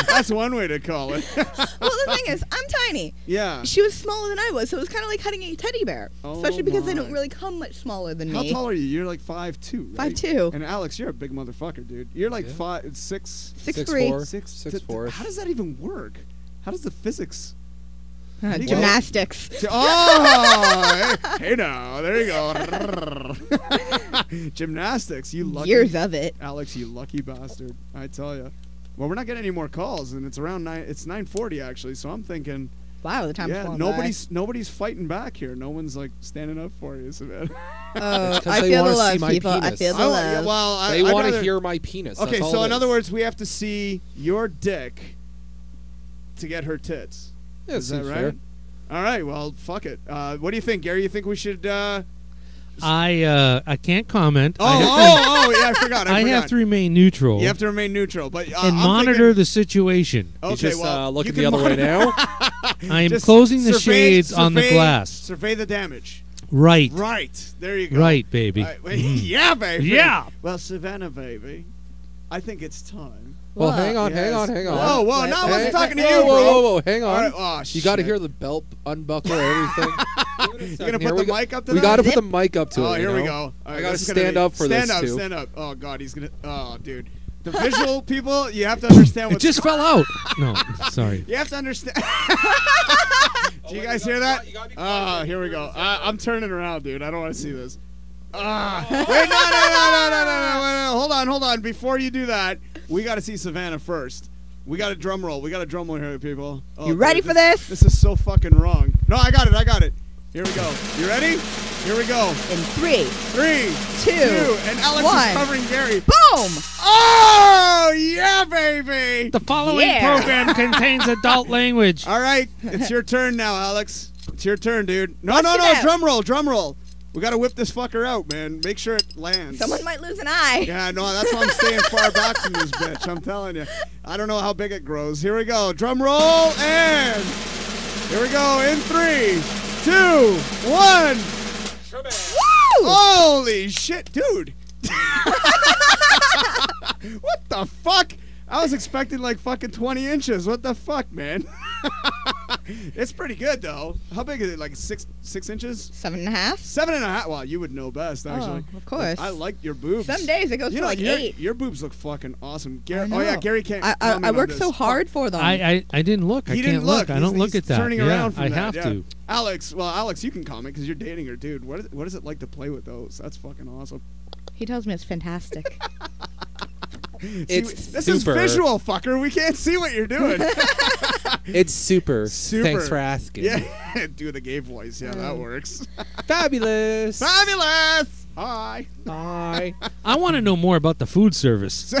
That's one way to call it. Well, the thing is, I'm tiny. Yeah. She was smaller than I was, so it was kind of like hunting a teddy bear. Oh, especially because they don't really come much smaller than me. How tall are you? You're like 5'2", right? 5'2". And Alex, you're a big motherfucker, dude. You're like 5'6". 6'3". 6'4". How does that even work? How does the physics... gymnastics. Oh, hey now, there you go. Gymnastics, you lucky. Years of it, Alex, you lucky bastard. I tell you. Well, we're not getting any more calls, and it's around 9. It's 9:40 actually, so I'm thinking. Wow, the time's flown by. Nobody's fighting back here. No one's like standing up for you, Savannah. Oh, I feel the love, people. I feel the love. Well, they want to hear my penis. Okay, so in other words, we have to see your dick to get her tits. Yeah, is that right? Fair. All right. Well, fuck it. What do you think, Gary? You think we should? I can't comment. Yeah, I forgot. I have to remain neutral. You have to remain neutral, but and monitor the situation. Okay, look at the other way now. I am closing the shades on the glass. Survey the damage. Right. Right. There you go. Right, baby. Right. Yeah, baby. Yeah. Well, Savannah, baby, I think it's time. Well, hang on. Oh, well, no, I wasn't talking to you, bro. Whoa, hang on. Right. Oh, you got to hear the belt unbuckle everything. You're going to put the mic up to that? We got to put the mic up to it. Oh, here we go. Right, I got to stand up for this, too. Stand up. Oh, God, he's going to... Oh, dude. The visual people, you have to understand what's... It just fell out. No, sorry. You have to understand... Do you guys hear that? Oh, here we go. I'm turning around, dude. I don't want to see this. Wait, no. Hold on. Before you do that... We got to see Savannah first. We got a drum roll. Here, people. Oh, you ready for this? This is so fucking wrong. No, I got it. Here we go. You ready? Here we go. In three, two, and Alex is covering Gary. Boom! Oh, yeah, baby! The following program contains adult language. All right. It's your turn now, Alex. It's your turn, dude. No. Drum roll. We got to whip this fucker out, man. Make sure it lands. Someone might lose an eye. Yeah, no, that's why I'm staying far back from this bitch. I'm telling you. I don't know how big it grows. Here we go. Drum roll, and here we go. In 3, 2, 1. Woo! Holy shit, dude. What the fuck? I was expecting like fucking 20 inches. What the fuck, man? It's pretty good, though. How big is it? Like 6 inches? 7.5? 7.5. Well, you would know best, actually. Oh, of course. I like your boobs. Some days it goes to like 8. Your boobs look fucking awesome. Gary can't comment on this. I work so hard for them. I didn't look. I can't look. I don't look at that. Turning around from that. I have to. Alex, you can comment because you're dating her, dude. What is it like to play with those? That's fucking awesome. He tells me it's fantastic. This is visual, fucker. We can't see what you're doing. It's super. Thanks for asking. Yeah, do the gay voice. Yeah, that works. Fabulous. Fabulous. Hi. I want to know more about the food service.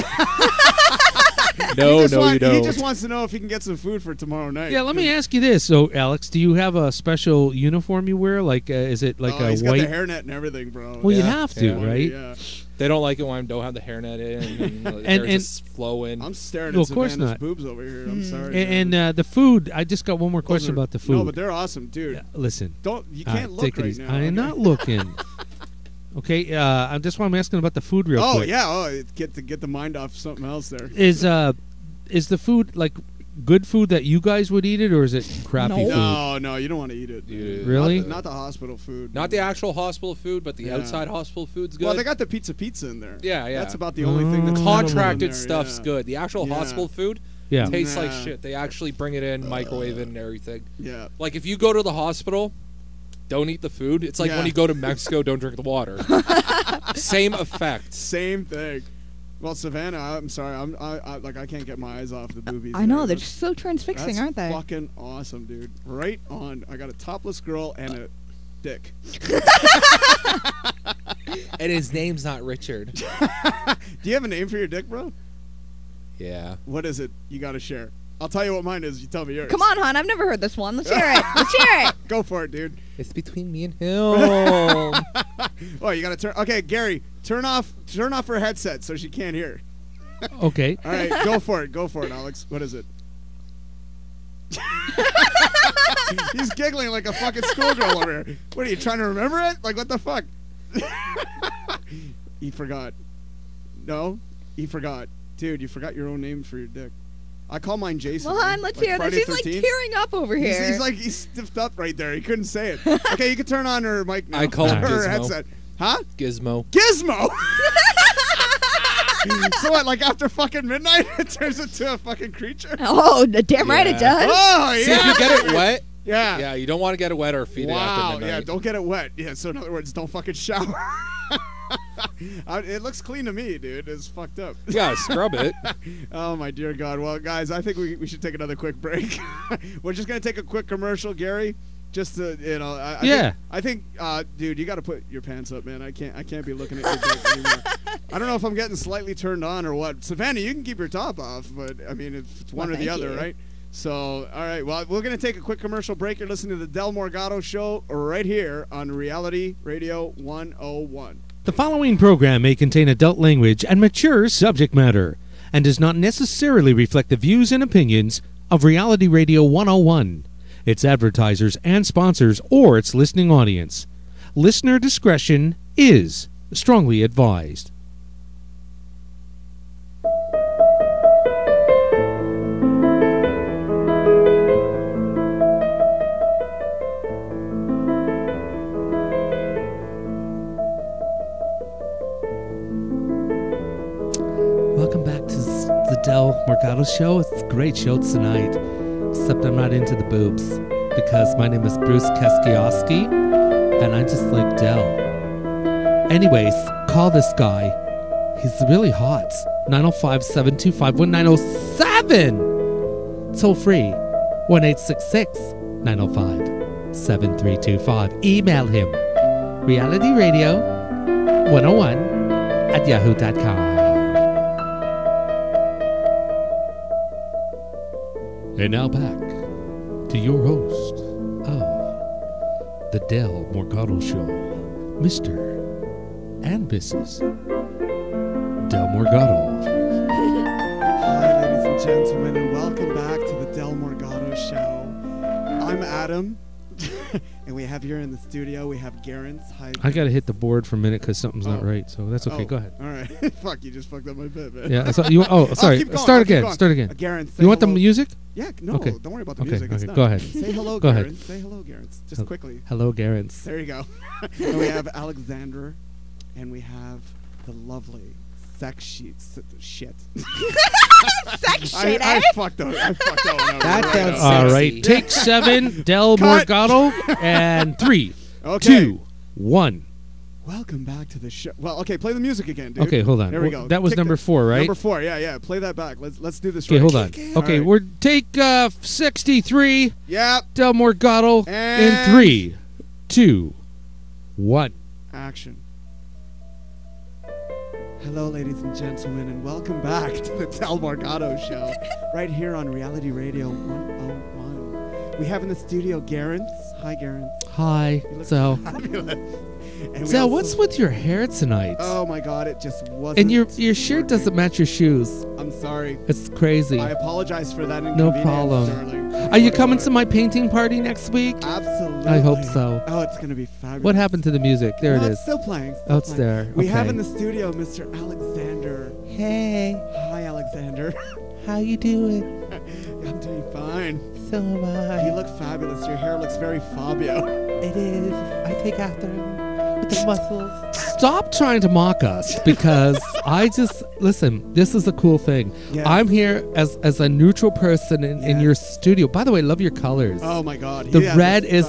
You don't. He just wants to know if he can get some food for tomorrow night. Yeah, let me ask you this. So, Alex, do you have a special uniform you wear? Like, is it like a white? He's got the hairnet and everything, bro. Well, you have to, right? Yeah. They don't like it when I don't have the hairnet in. And just flowing. I'm staring at Savannah's boobs over here. I'm sorry. And the food. I just got one more question about the food. No, but they're awesome, dude. Listen. You can't look right now. I am not looking. Okay, that's why I'm asking about the food real quick. Oh, yeah. Get the mind off something else there. Is the food, like, good food that you guys would eat it, or is it crappy food? No, you don't want to eat it. Dude. Really? Not the hospital food. Not the actual hospital food, but the outside hospital food's good. Well, they got the pizza in there. Yeah. That's about the only thing. The contracted stuff's good. The actual hospital food tastes like shit. They actually bring it in, microwave it and everything. Yeah. Like, if you go to the hospital... Don't eat the food. It's like when you go to Mexico, don't drink the water. Same effect. Same thing. Well, Savannah, I'm sorry. I can't get my eyes off the boobies. I know. They're just so transfixing, aren't they? Fucking awesome, dude. Right on. I got a topless girl and a dick. And his name's not Richard. Do you have a name for your dick, bro? Yeah. What is it? You got to share. I'll tell you what mine is. You tell me yours. Come on, hon. I've never heard this one. Let's hear it. Let's hear it. Go for it, dude. It's between me and him. Oh, you gotta turn. Okay, Gary, turn off her headset so she can't hear. Okay. All right, go for it. Go for it, Alex. What is it? He's giggling like a fucking schoolgirl over here. What are you trying to remember it? Like what the fuck? He forgot. No, he forgot. Dude, you forgot your own name for your dick. I call mine Jason. Well, hon, let's hear this. He's 13th. Like tearing up over here. He's stiffed up right there. He couldn't say it. Okay, you can turn on her mic now. I call him Gizmo. Headset. Huh? Gizmo. So what? Like after fucking midnight, it turns into a fucking creature. Oh, damn right it does. Oh yeah. So if you get it wet. Yeah. Yeah. You don't want to get it wet or feed it after midnight. Yeah. Don't get it wet. Yeah. So in other words, don't fucking shower. It looks clean to me, dude. It's fucked up. Yeah, scrub it. Oh, my dear God. Well, guys, I think we should take another quick break. We're just going to take a quick commercial, Gary. Just to, you know. I think, dude, you got to put your pants up, man. I can't be looking at your dick anymore. I don't know if I'm getting slightly turned on or what. Savannah, you can keep your top off, but, I mean, it's one or the other, right? So, all right. Well, we're going to take a quick commercial break. You're listening to the Del Morgado Show right here on Reality Radio 101. The following program may contain adult language and mature subject matter and does not necessarily reflect the views and opinions of Reality Radio 101, its advertisers and sponsors, or its listening audience. Listener discretion is strongly advised. Del Morgado Show. It's a great show tonight, except I'm not into the boobs because my name is Bruce Keskioski and I just like Del. Anyways, call this guy. He's really hot. 905-725-1907. Toll free. 1-866-905-7325. Email him. realityradio101@yahoo.com. And now back to your host of the Del Morgado Show, Mr. and Mrs. Del Morgado. Hi, ladies and gentlemen, and welcome back to the Del Morgado Show. I'm Adam, and we have here in the studio, we have Garance. Hi. I got to hit the board for a minute because something's not right, so that's okay. Go ahead. All right. Fuck, you just fucked up my bit, man. Yeah. So sorry. Start again. Garance, you want the music? Yeah, no, don't worry about the music. Okay, go ahead. Say hello, Garance. Say hello, Garance. Just quickly. Hello, Garance. There you go. And we have Alexander, and we have the lovely sex sheets. Shit. Sex shit, I fucked up. That sounds all right. Take 7, Del Morgado, and 3, 2, 1. Welcome back to the show. Well, okay, play the music again, dude. Okay, hold on. There we go. That was number four, right? Number four, yeah. Play that back. Let's do this. Okay, hold on. Okay, we're take 63. Yep. Del Morgado in 3, 2, 1. Action. Hello, ladies and gentlemen, and welcome back to the Del Morgado Show, right here on Reality Radio 101. We have in the studio Garance. Hi, Garance. Hi. You look fabulous. Sal, what's with your hair tonight? Oh my God, it just wasn't. And your shirt doesn't match your shoes. I'm sorry. It's crazy. I apologize for that inconvenience. No problem, darling. Are you coming to my painting party next week? Absolutely. I hope so. Oh, it's going to be fabulous. What happened to the music? There it is. It's still playing. Oh, it's there. Okay. We have in the studio Mr. Alexander. Hey. Hi, Alexander. How you doing? I'm doing fine. So am I. You look fabulous. Your hair looks very Fabio. It is. I take after him. The muscles. Stop trying to mock us, because I just listen. This is a cool thing. Yes. I'm here as a neutral person in your studio. By the way, love your colors. Oh my God, the red is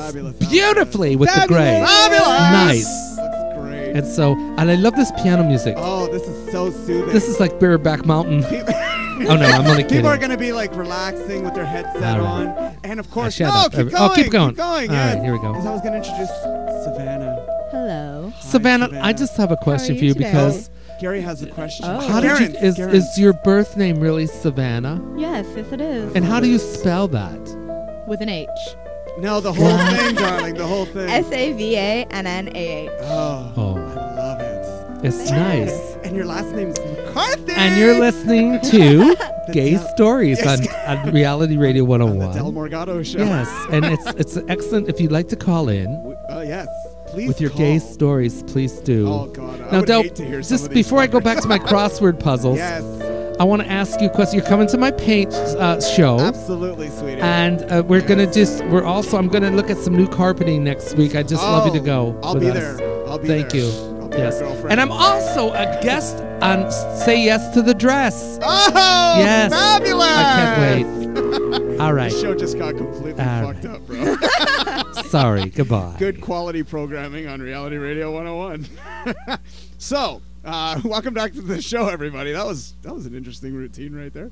beautifully with the gray. Fabulous. Nice. That's great. And I love this piano music. Oh, this is so soothing. This is like Bareback Mountain. Oh no, I'm only kidding. People are going to be like relaxing with their headset on, and of course, keep going. All right, here we go. Because I was going to introduce Savannah. Hello. Savannah, I just have a question for you because Gary has a question. Oh. How did you, is your birth name really Savannah? Yes, it is. And how do you spell that? With an H. No, the whole thing, darling, the whole thing. Savanah. Oh, I love it. It's nice. And your last name is McCarthy. And you're listening to Gay Stories on Reality Radio 101. On the Del Morgado Show. Yes, and it's excellent if you'd like to call in. Oh, yes. Please with your gay stories, please do. Oh, God. I now, Del, hate to hear just some of these before numbers. I go back to my crossword puzzles, yes. I want to ask you a question. You're coming to my paint show. Absolutely, sweetie. And we're going to just, I'm going to look at some new carpeting next week. I just love you to go. I'll be there. I'll be there. Thank you. Yes. And I'm also a guest on Say Yes to the Dress. Oh, yes. Fabulous. I can't wait. All right. The show just got completely fucked up, bro. Sorry. Goodbye. Good quality programming on Reality Radio 101. So, welcome back to the show, everybody. That was an interesting routine right there.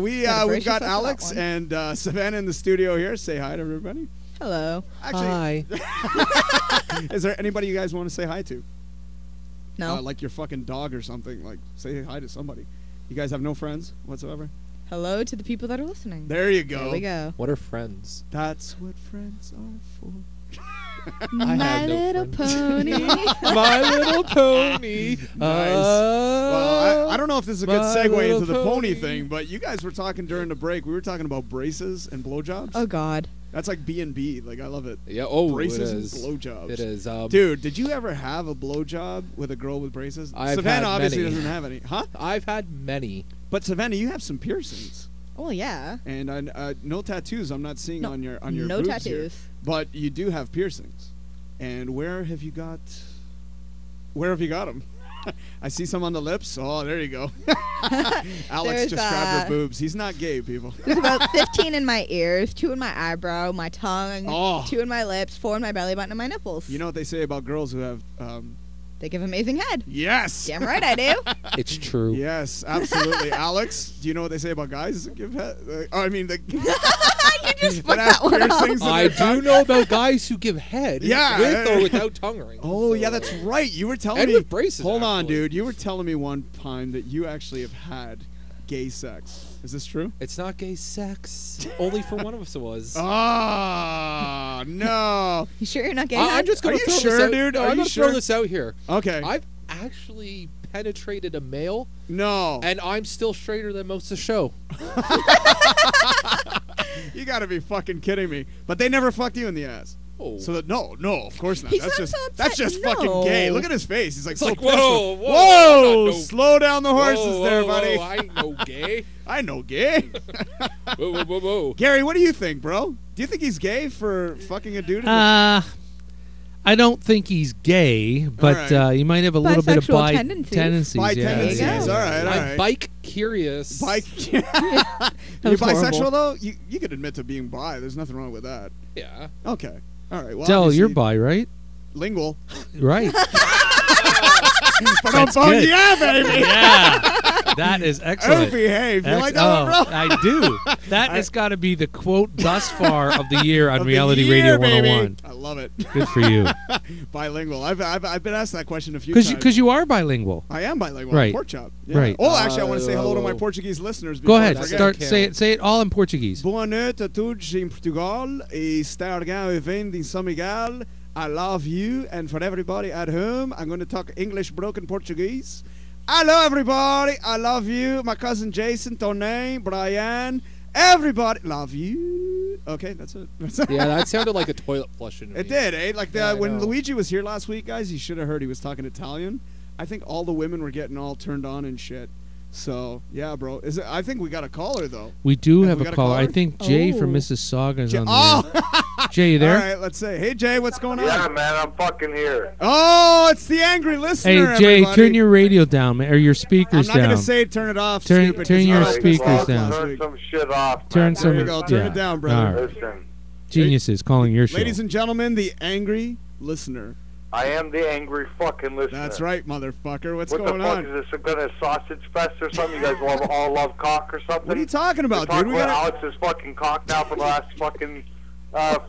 We've got Alex and Savannah in the studio here. Say hi to everybody. Hello. Actually, hi. Is there anybody you guys want to say hi to? No. Like your fucking dog or something. Like, say hi to somebody. You guys have no friends whatsoever? Hello to the people that are listening. There you go. There we go. What are friends? That's what friends are for. My little pony. My little pony. Nice. Well, I don't know if this is a good segue into the pony thing, but you guys were talking during the break. We were talking about braces and blowjobs. Oh, God. That's like B&B. Like, I love it. Yeah. Oh, braces and blowjobs. It is. Dude, did you ever have a blowjob with a girl with braces? Savannah obviously doesn't have any. Huh? I've had many. But Savannah, you have some piercings. Oh yeah. And no tattoos. I'm not seeing on your boobs tattoos. Here. But you do have piercings. And where have you got them? I see some on the lips. Oh, there you go. Alex just grabbed her boobs. He's not gay, people. There's about 15 in my ears, 2 in my eyebrow, my tongue, 2 in my lips, 4 in my belly button, and my nipples. You know what they say about girls who have. They give amazing head. Yes. Damn right I do. It's true. Yes, absolutely. Alex, do you know what they say about guys that give head? You just fucked that one up. I do know about guys who give head with or without tongue rings. Oh, yeah, that's right. You were telling me. And with braces. Hold on, dude. You were telling me one time that you actually have had gay sex. Is this true? It's not gay sex. Only for one of us it was. Oh, no. You sure you're not gay? I'm just going to throw this out. Dude? I'm going to throw this out here. Okay. I've actually penetrated a male. No. And I'm still straighter than most of the show. You got to be fucking kidding me. But they never fucked you in the ass. Oh. So no, of course not. That's just fucking gay. Look at his face. He's like, whoa, slow down the horses there, buddy. Whoa, I know gay. whoa. Gary, what do you think, bro? Do you think he's gay for fucking a dude? I don't think he's gay, but you might have a little bit of bi tendencies. Bi tendencies. All right. I'm bike curious. You're bisexual though. You could admit to being bi. There's nothing wrong with that. Yeah. Okay. All right. Well, Del, you're bi, right? lingual. Right. But that's on good. Yeah, baby. Yeah. That is excellent. Oh, behave. You like that one, bro? I do. That has got to be the quote thus far of the year on Reality Radio 101. Baby. I love it. Good for you. Bilingual. I've been asked that question a few times. Because you are bilingual. I am bilingual. Right. Pork chop. Yeah. Right. Oh, actually, I want to say hello to my Portuguese listeners. Go ahead. Start. Say it all in Portuguese. Boa noite a todos em Portugal e estargão e vendo em São Miguel. I love you, and for everybody at home, I'm going to talk English, broken Portuguese. Hello, everybody. I love you. My cousin Jason, Tony, Brian, everybody. Love you. Okay, that's it. Yeah, that sounded like a toilet flush in me. It did, eh? Like when Luigi was here last week, guys, you should have heard he was talking Italian. I think all the women were getting all turned on and shit. So, yeah, bro. I think we got a caller, though. We do have a caller. I think Jay from Mississauga is on the air. Jay, you there? All right, let's say. Hey, Jay, what's going on? Yeah, man, I'm fucking here. Oh, it's the angry listener, Hey, Jay, everybody. Turn your radio down, man, or your speakers down. I'm not going to say turn it off. Turn your speakers down. Turn some shit off. Turn it down, brother. Right. Listen. Geniuses calling your show. Ladies and gentlemen, the angry listener. I am the angry fucking listener. That's right, motherfucker. What's going on? What the fuck is this? Going to sausage fest or something? You guys all love cock or something? What are you talking about, dude? Alex's fucking cock now for the last fucking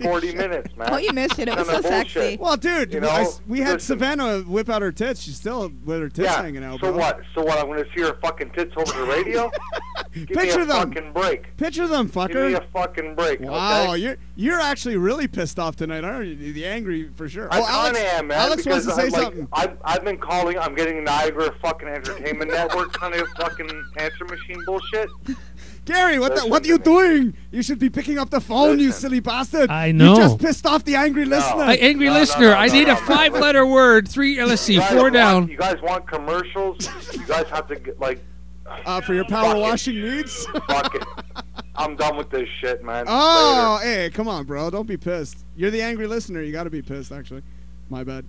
40 minutes, man. Oh, you missed it. It was so sexy. Well, dude, you know, we had Savannah whip out her tits. She's still with her tits hanging out. So bro. What? So what? I'm going to see her fucking tits over the radio? Give me a fucking break. Picture them, fucker. Give me a fucking break. Wow, okay? you're actually really pissed off tonight, aren't you? The angry for sure. I am, man. Alex wants to say something. I've been calling. I'm getting Niagara fucking Entertainment Network kind of fucking answer machine bullshit. Gary, what are you doing? You should be picking up the phone, you silly bastard. I know. You just pissed off the angry listener. I need a five-letter word. Let's see, four down. You guys want commercials? You guys have to get, like... for your power washing needs? Fuck it. I'm done with this shit, man. Oh, hey, come on, bro. Don't be pissed. You're the angry listener. You got to be pissed, actually. My bad.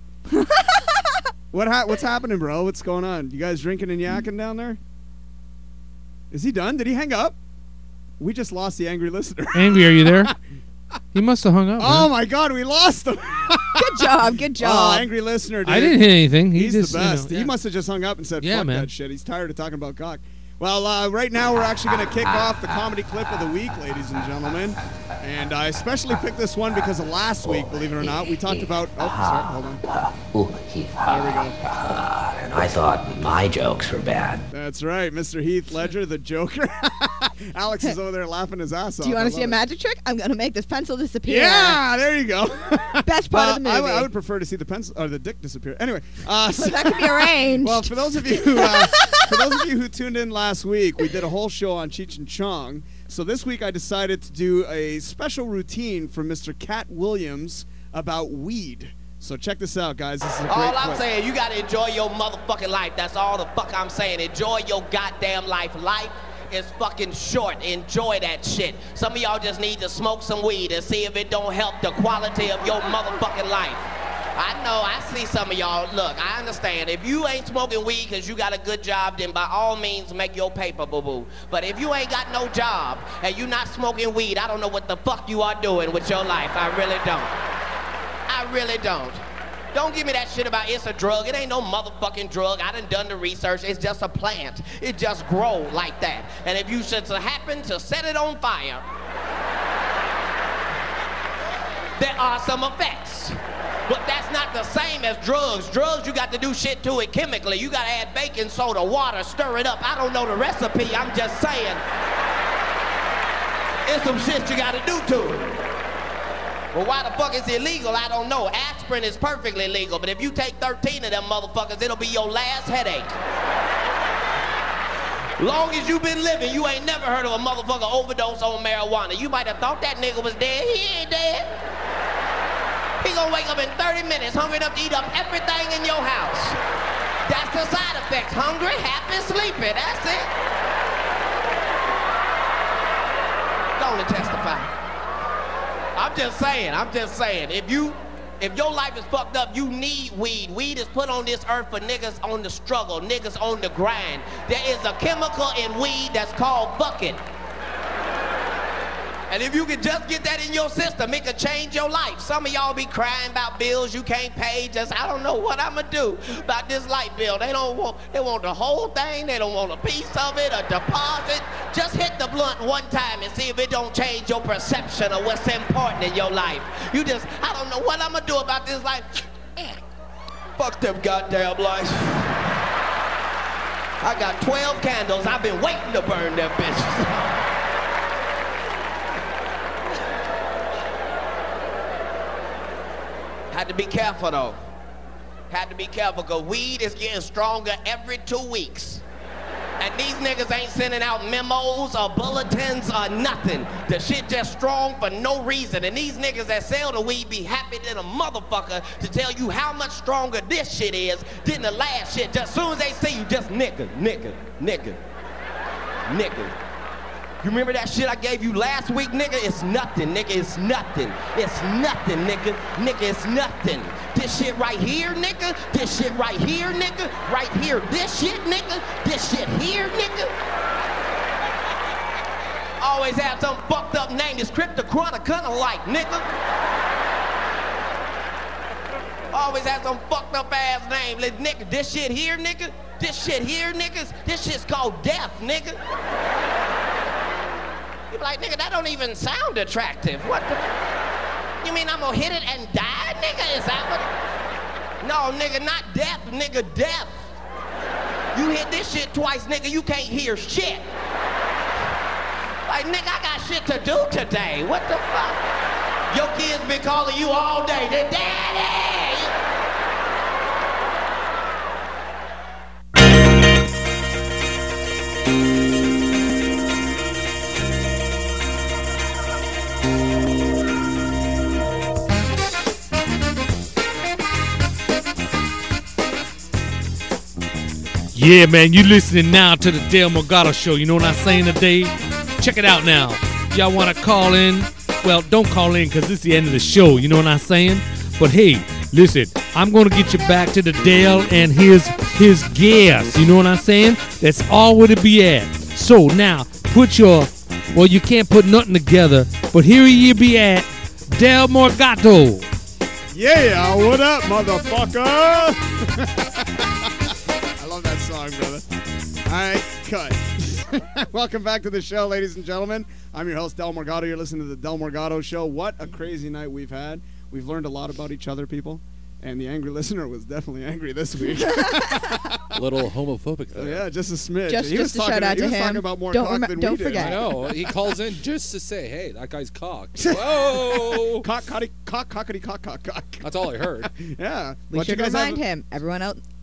What's happening, bro? What's going on? You guys drinking and yakking down there? Is he done? Did he hang up? We just lost the angry listener. Angry, are you there? He must have hung up. Oh, man. My God, we lost him. Good job. Oh, angry listener, dude. I didn't hit anything. He's the best. You know, he must have just hung up and said, fuck that shit. He's tired of talking about cock. Well, right now we're actually going to kick off the comedy clip of the week, ladies and gentlemen. And I especially picked this one because of last week, believe it or not. We talked about... Oh, sorry, hold on. There we go. And I thought my jokes were bad. That's right, Mr. Heath Ledger, the Joker. Alex is over there laughing his ass off. Do you want to see a magic trick? I'm going to make this pencil disappear. Yeah, there you go. Best part of the movie. I would prefer to see the pencil or the dick disappear. Anyway, so that could be arranged. Well, for those of you who, tuned in last week, we did a whole show on Cheech and Chong. So this week I decided to do a special routine for Mr. Cat Williams about weed. So check this out, guys. This is a great clip. All I'm saying, you got to enjoy your motherfucking life. That's all the fuck I'm saying. Enjoy your goddamn life. Life is fucking short. Enjoy that shit. Some of y'all just need to smoke some weed and see if it don't help the quality of your motherfucking life. I know, I see some of y'all. Look, I understand. If you ain't smoking weed because you got a good job, then by all means make your paper, boo-boo. But if you ain't got no job and you not smoking weed, I don't know what the fuck you are doing with your life. I really don't. I really don't. Don't give me that shit about it's a drug. It ain't no motherfucking drug. I done the research. It's just a plant. It just grow like that. And if you should happen to set it on fire, there are some effects. But that's not the same as drugs. Drugs, you got to do shit to it chemically. You got to add baking soda, water, stir it up. I don't know the recipe. I'm just saying. It's some shit you got to do to it. Well, why the fuck is it illegal? I don't know. Aspirin is perfectly legal, but if you take 13 of them motherfuckers, it'll be your last headache. Long as you've been living, you ain't never heard of a motherfucker overdose on marijuana. You might have thought that nigga was dead. He ain't dead. He gonna wake up in 30 minutes, hungry enough to eat up everything in your house. That's the side effects. Hungry, happy, sleepy. That's it. Don't testify. I'm just saying, if your life is fucked up, you need weed. Weed is put on this earth for niggas on the struggle, niggas on the grind. There is a chemical in weed that's called fucking. And if you could just get that in your system, it could change your life. Some of y'all be crying about bills you can't pay. Just, I don't know what I'm gonna do about this light bill. They want the whole thing. They don't want a piece of it, a deposit. Just hit the blunt one time and see if it don't change your perception of what's important in your life. You just, I don't know what I'm gonna do about this life. Fuck them goddamn lights. I got 12 candles. I've been waiting to burn them bitches. Had to be careful though. Had to be careful because weed is getting stronger every 2 weeks. And these niggas ain't sending out memos or bulletins or nothing. The shit just strong for no reason. And these niggas that sell the weed be happy than a motherfucker to tell you how much stronger this shit is than the last shit. Just as soon as they see you, just nigga. You remember that shit I gave you last week, nigga? It's nothing, nigga, it's nothing. It's nothing, nigga. Nigga, it's nothing. This shit right here, nigga. This shit right here, nigga. Right here, this shit, nigga. This shit here, nigga. Always have some fucked up name. It's Cryptochronicon-alike, nigga. Always have some fucked up ass name. Like, nigga, this shit here, nigga. This shit here, niggas. This shit's called death, nigga. You be like, nigga, that don't even sound attractive. What the? You mean I'm gonna hit it and die, nigga? Is that what? No, nigga, not death, nigga, death. You hit this shit twice, nigga, you can't hear shit. Like, nigga, I got shit to do today. What the fuck? Your kids been calling you all day. They're daddy! Yeah, man, you listening now to the Del Morgado Show. You know what I'm saying today? Check it out now. Y'all want to call in? Well, don't call in because it's the end of the show. You know what I'm saying? But hey, listen, I'm going to get you back to the Del and his guests. You know what I'm saying? That's all where to be at. So now, put your, well, you can't put nothing together, but here you be at Del Morgado. Yeah, what up, motherfucker? Brother. All right, cut. Welcome back to the show, ladies and gentlemen. I'm your host, Del Morgado. You're listening to the Del Morgado Show. What a crazy night we've had. We've learned a lot about each other, people. And the angry listener was definitely angry this week. A little homophobic there. Yeah, just a smidge. Just a shout out to him. He was talking about more cock than we did. Don't forget. I know. He calls in just to say, hey, that guy's cocked. Whoa. Cock. That's all I heard. Yeah. We should remind him.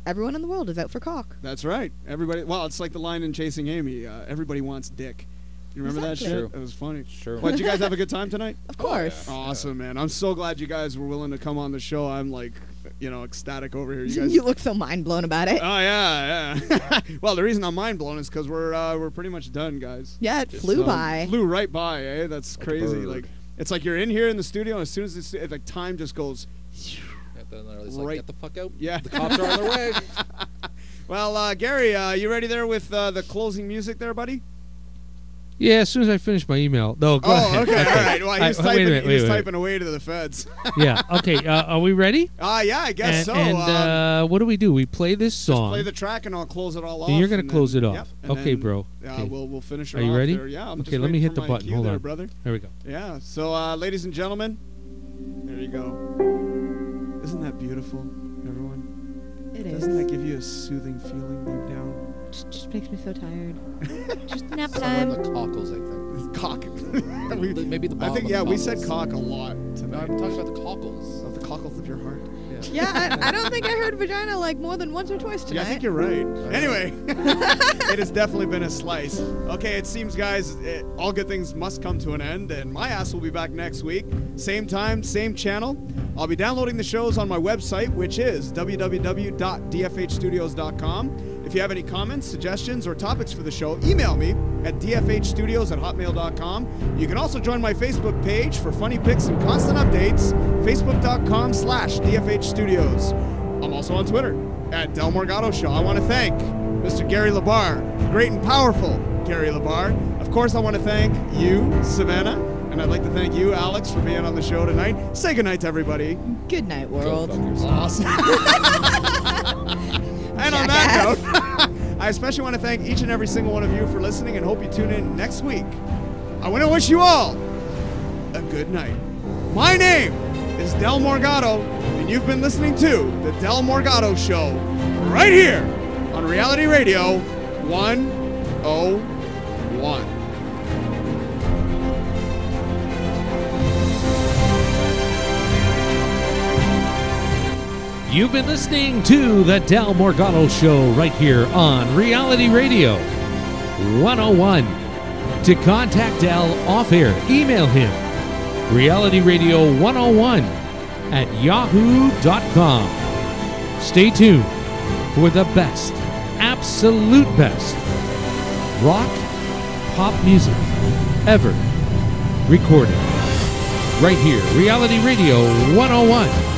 Everyone in the world is out for cock. That's right. Everybody. Well, it's like the line in Chasing Amy. Everybody wants dick. You remember that shit? It was funny. Sure. Well, did you guys have a good time tonight? Of course. Oh, yeah. Awesome, man. I'm so glad you guys were willing to come on the show. I'm like, you know, ecstatic over here. You guys. You look so mind blown about it. Oh yeah. Well, the reason I'm mind blown is because we're pretty much done, guys. Yeah, it flew by. Flew right by. Eh? That's like crazy. Like it's like you're in here in the studio, and as soon as it's like time just goes. Then they're just like, right. Get the fuck out. Yeah. The cops are on their way. Well, Gary, you ready there with the closing music there, buddy? Yeah, as soon as I finish my email. No, go ahead. Okay, all right. Well, he's typing away to the feds. Yeah, okay. Are we ready? Yeah, I guess so. And what do? We play this song. Just play the track, and I'll close it all off. And you're going to close it off. Yep, okay, bro. Yeah, we'll finish it off. Are you ready? There. Yeah, I'm okay, let me hit the button. Hold on, brother. There we go. Yeah, so ladies and gentlemen, there you go. Isn't that beautiful, everyone? It is. Doesn't that give you a soothing feeling deep down? Just makes me so tired. Just nap time. Somewhere the cockles, I think. Cock. Maybe the bottom. I think, yeah, we said cock a lot tonight. I'm talking about the cockles. Of the cockles of your heart. Yeah, I don't think I heard vagina like more than once or twice tonight. Yeah, I think you're right. Anyway, it has definitely been a slice. Okay, it seems, guys, all good things must come to an end, and my ass will be back next week. Same time, same channel. I'll be downloading the shows on my website, which is www.dfhstudios.com. If you have any comments, suggestions, or topics for the show, email me at dfhstudios@hotmail.com. You can also join my Facebook page for funny pics and constant updates, facebook.com/dfhstudios. I'm also on Twitter at Del Morgado Show. I want to thank Mr. Gary LaBarr, the great and powerful Gary LaBarr. Of course, I want to thank you, Savannah, And I'd like to thank you, Alex, for being on the show tonight. Say goodnight to everybody. Good night, world. Awesome. And on that note, I especially want to thank each and every single one of you for listening and hope you tune in next week. I want to wish you all a good night. My name is Del Morgado, and you've been listening to The Del Morgado Show right here on Reality Radio 101. You've been listening to The Del Morgado Show right here on Reality Radio 101. To contact Del off-air, email him realityradio101@yahoo.com. Stay tuned for the best, absolute best, rock, pop music ever recorded. Right here, Reality Radio 101.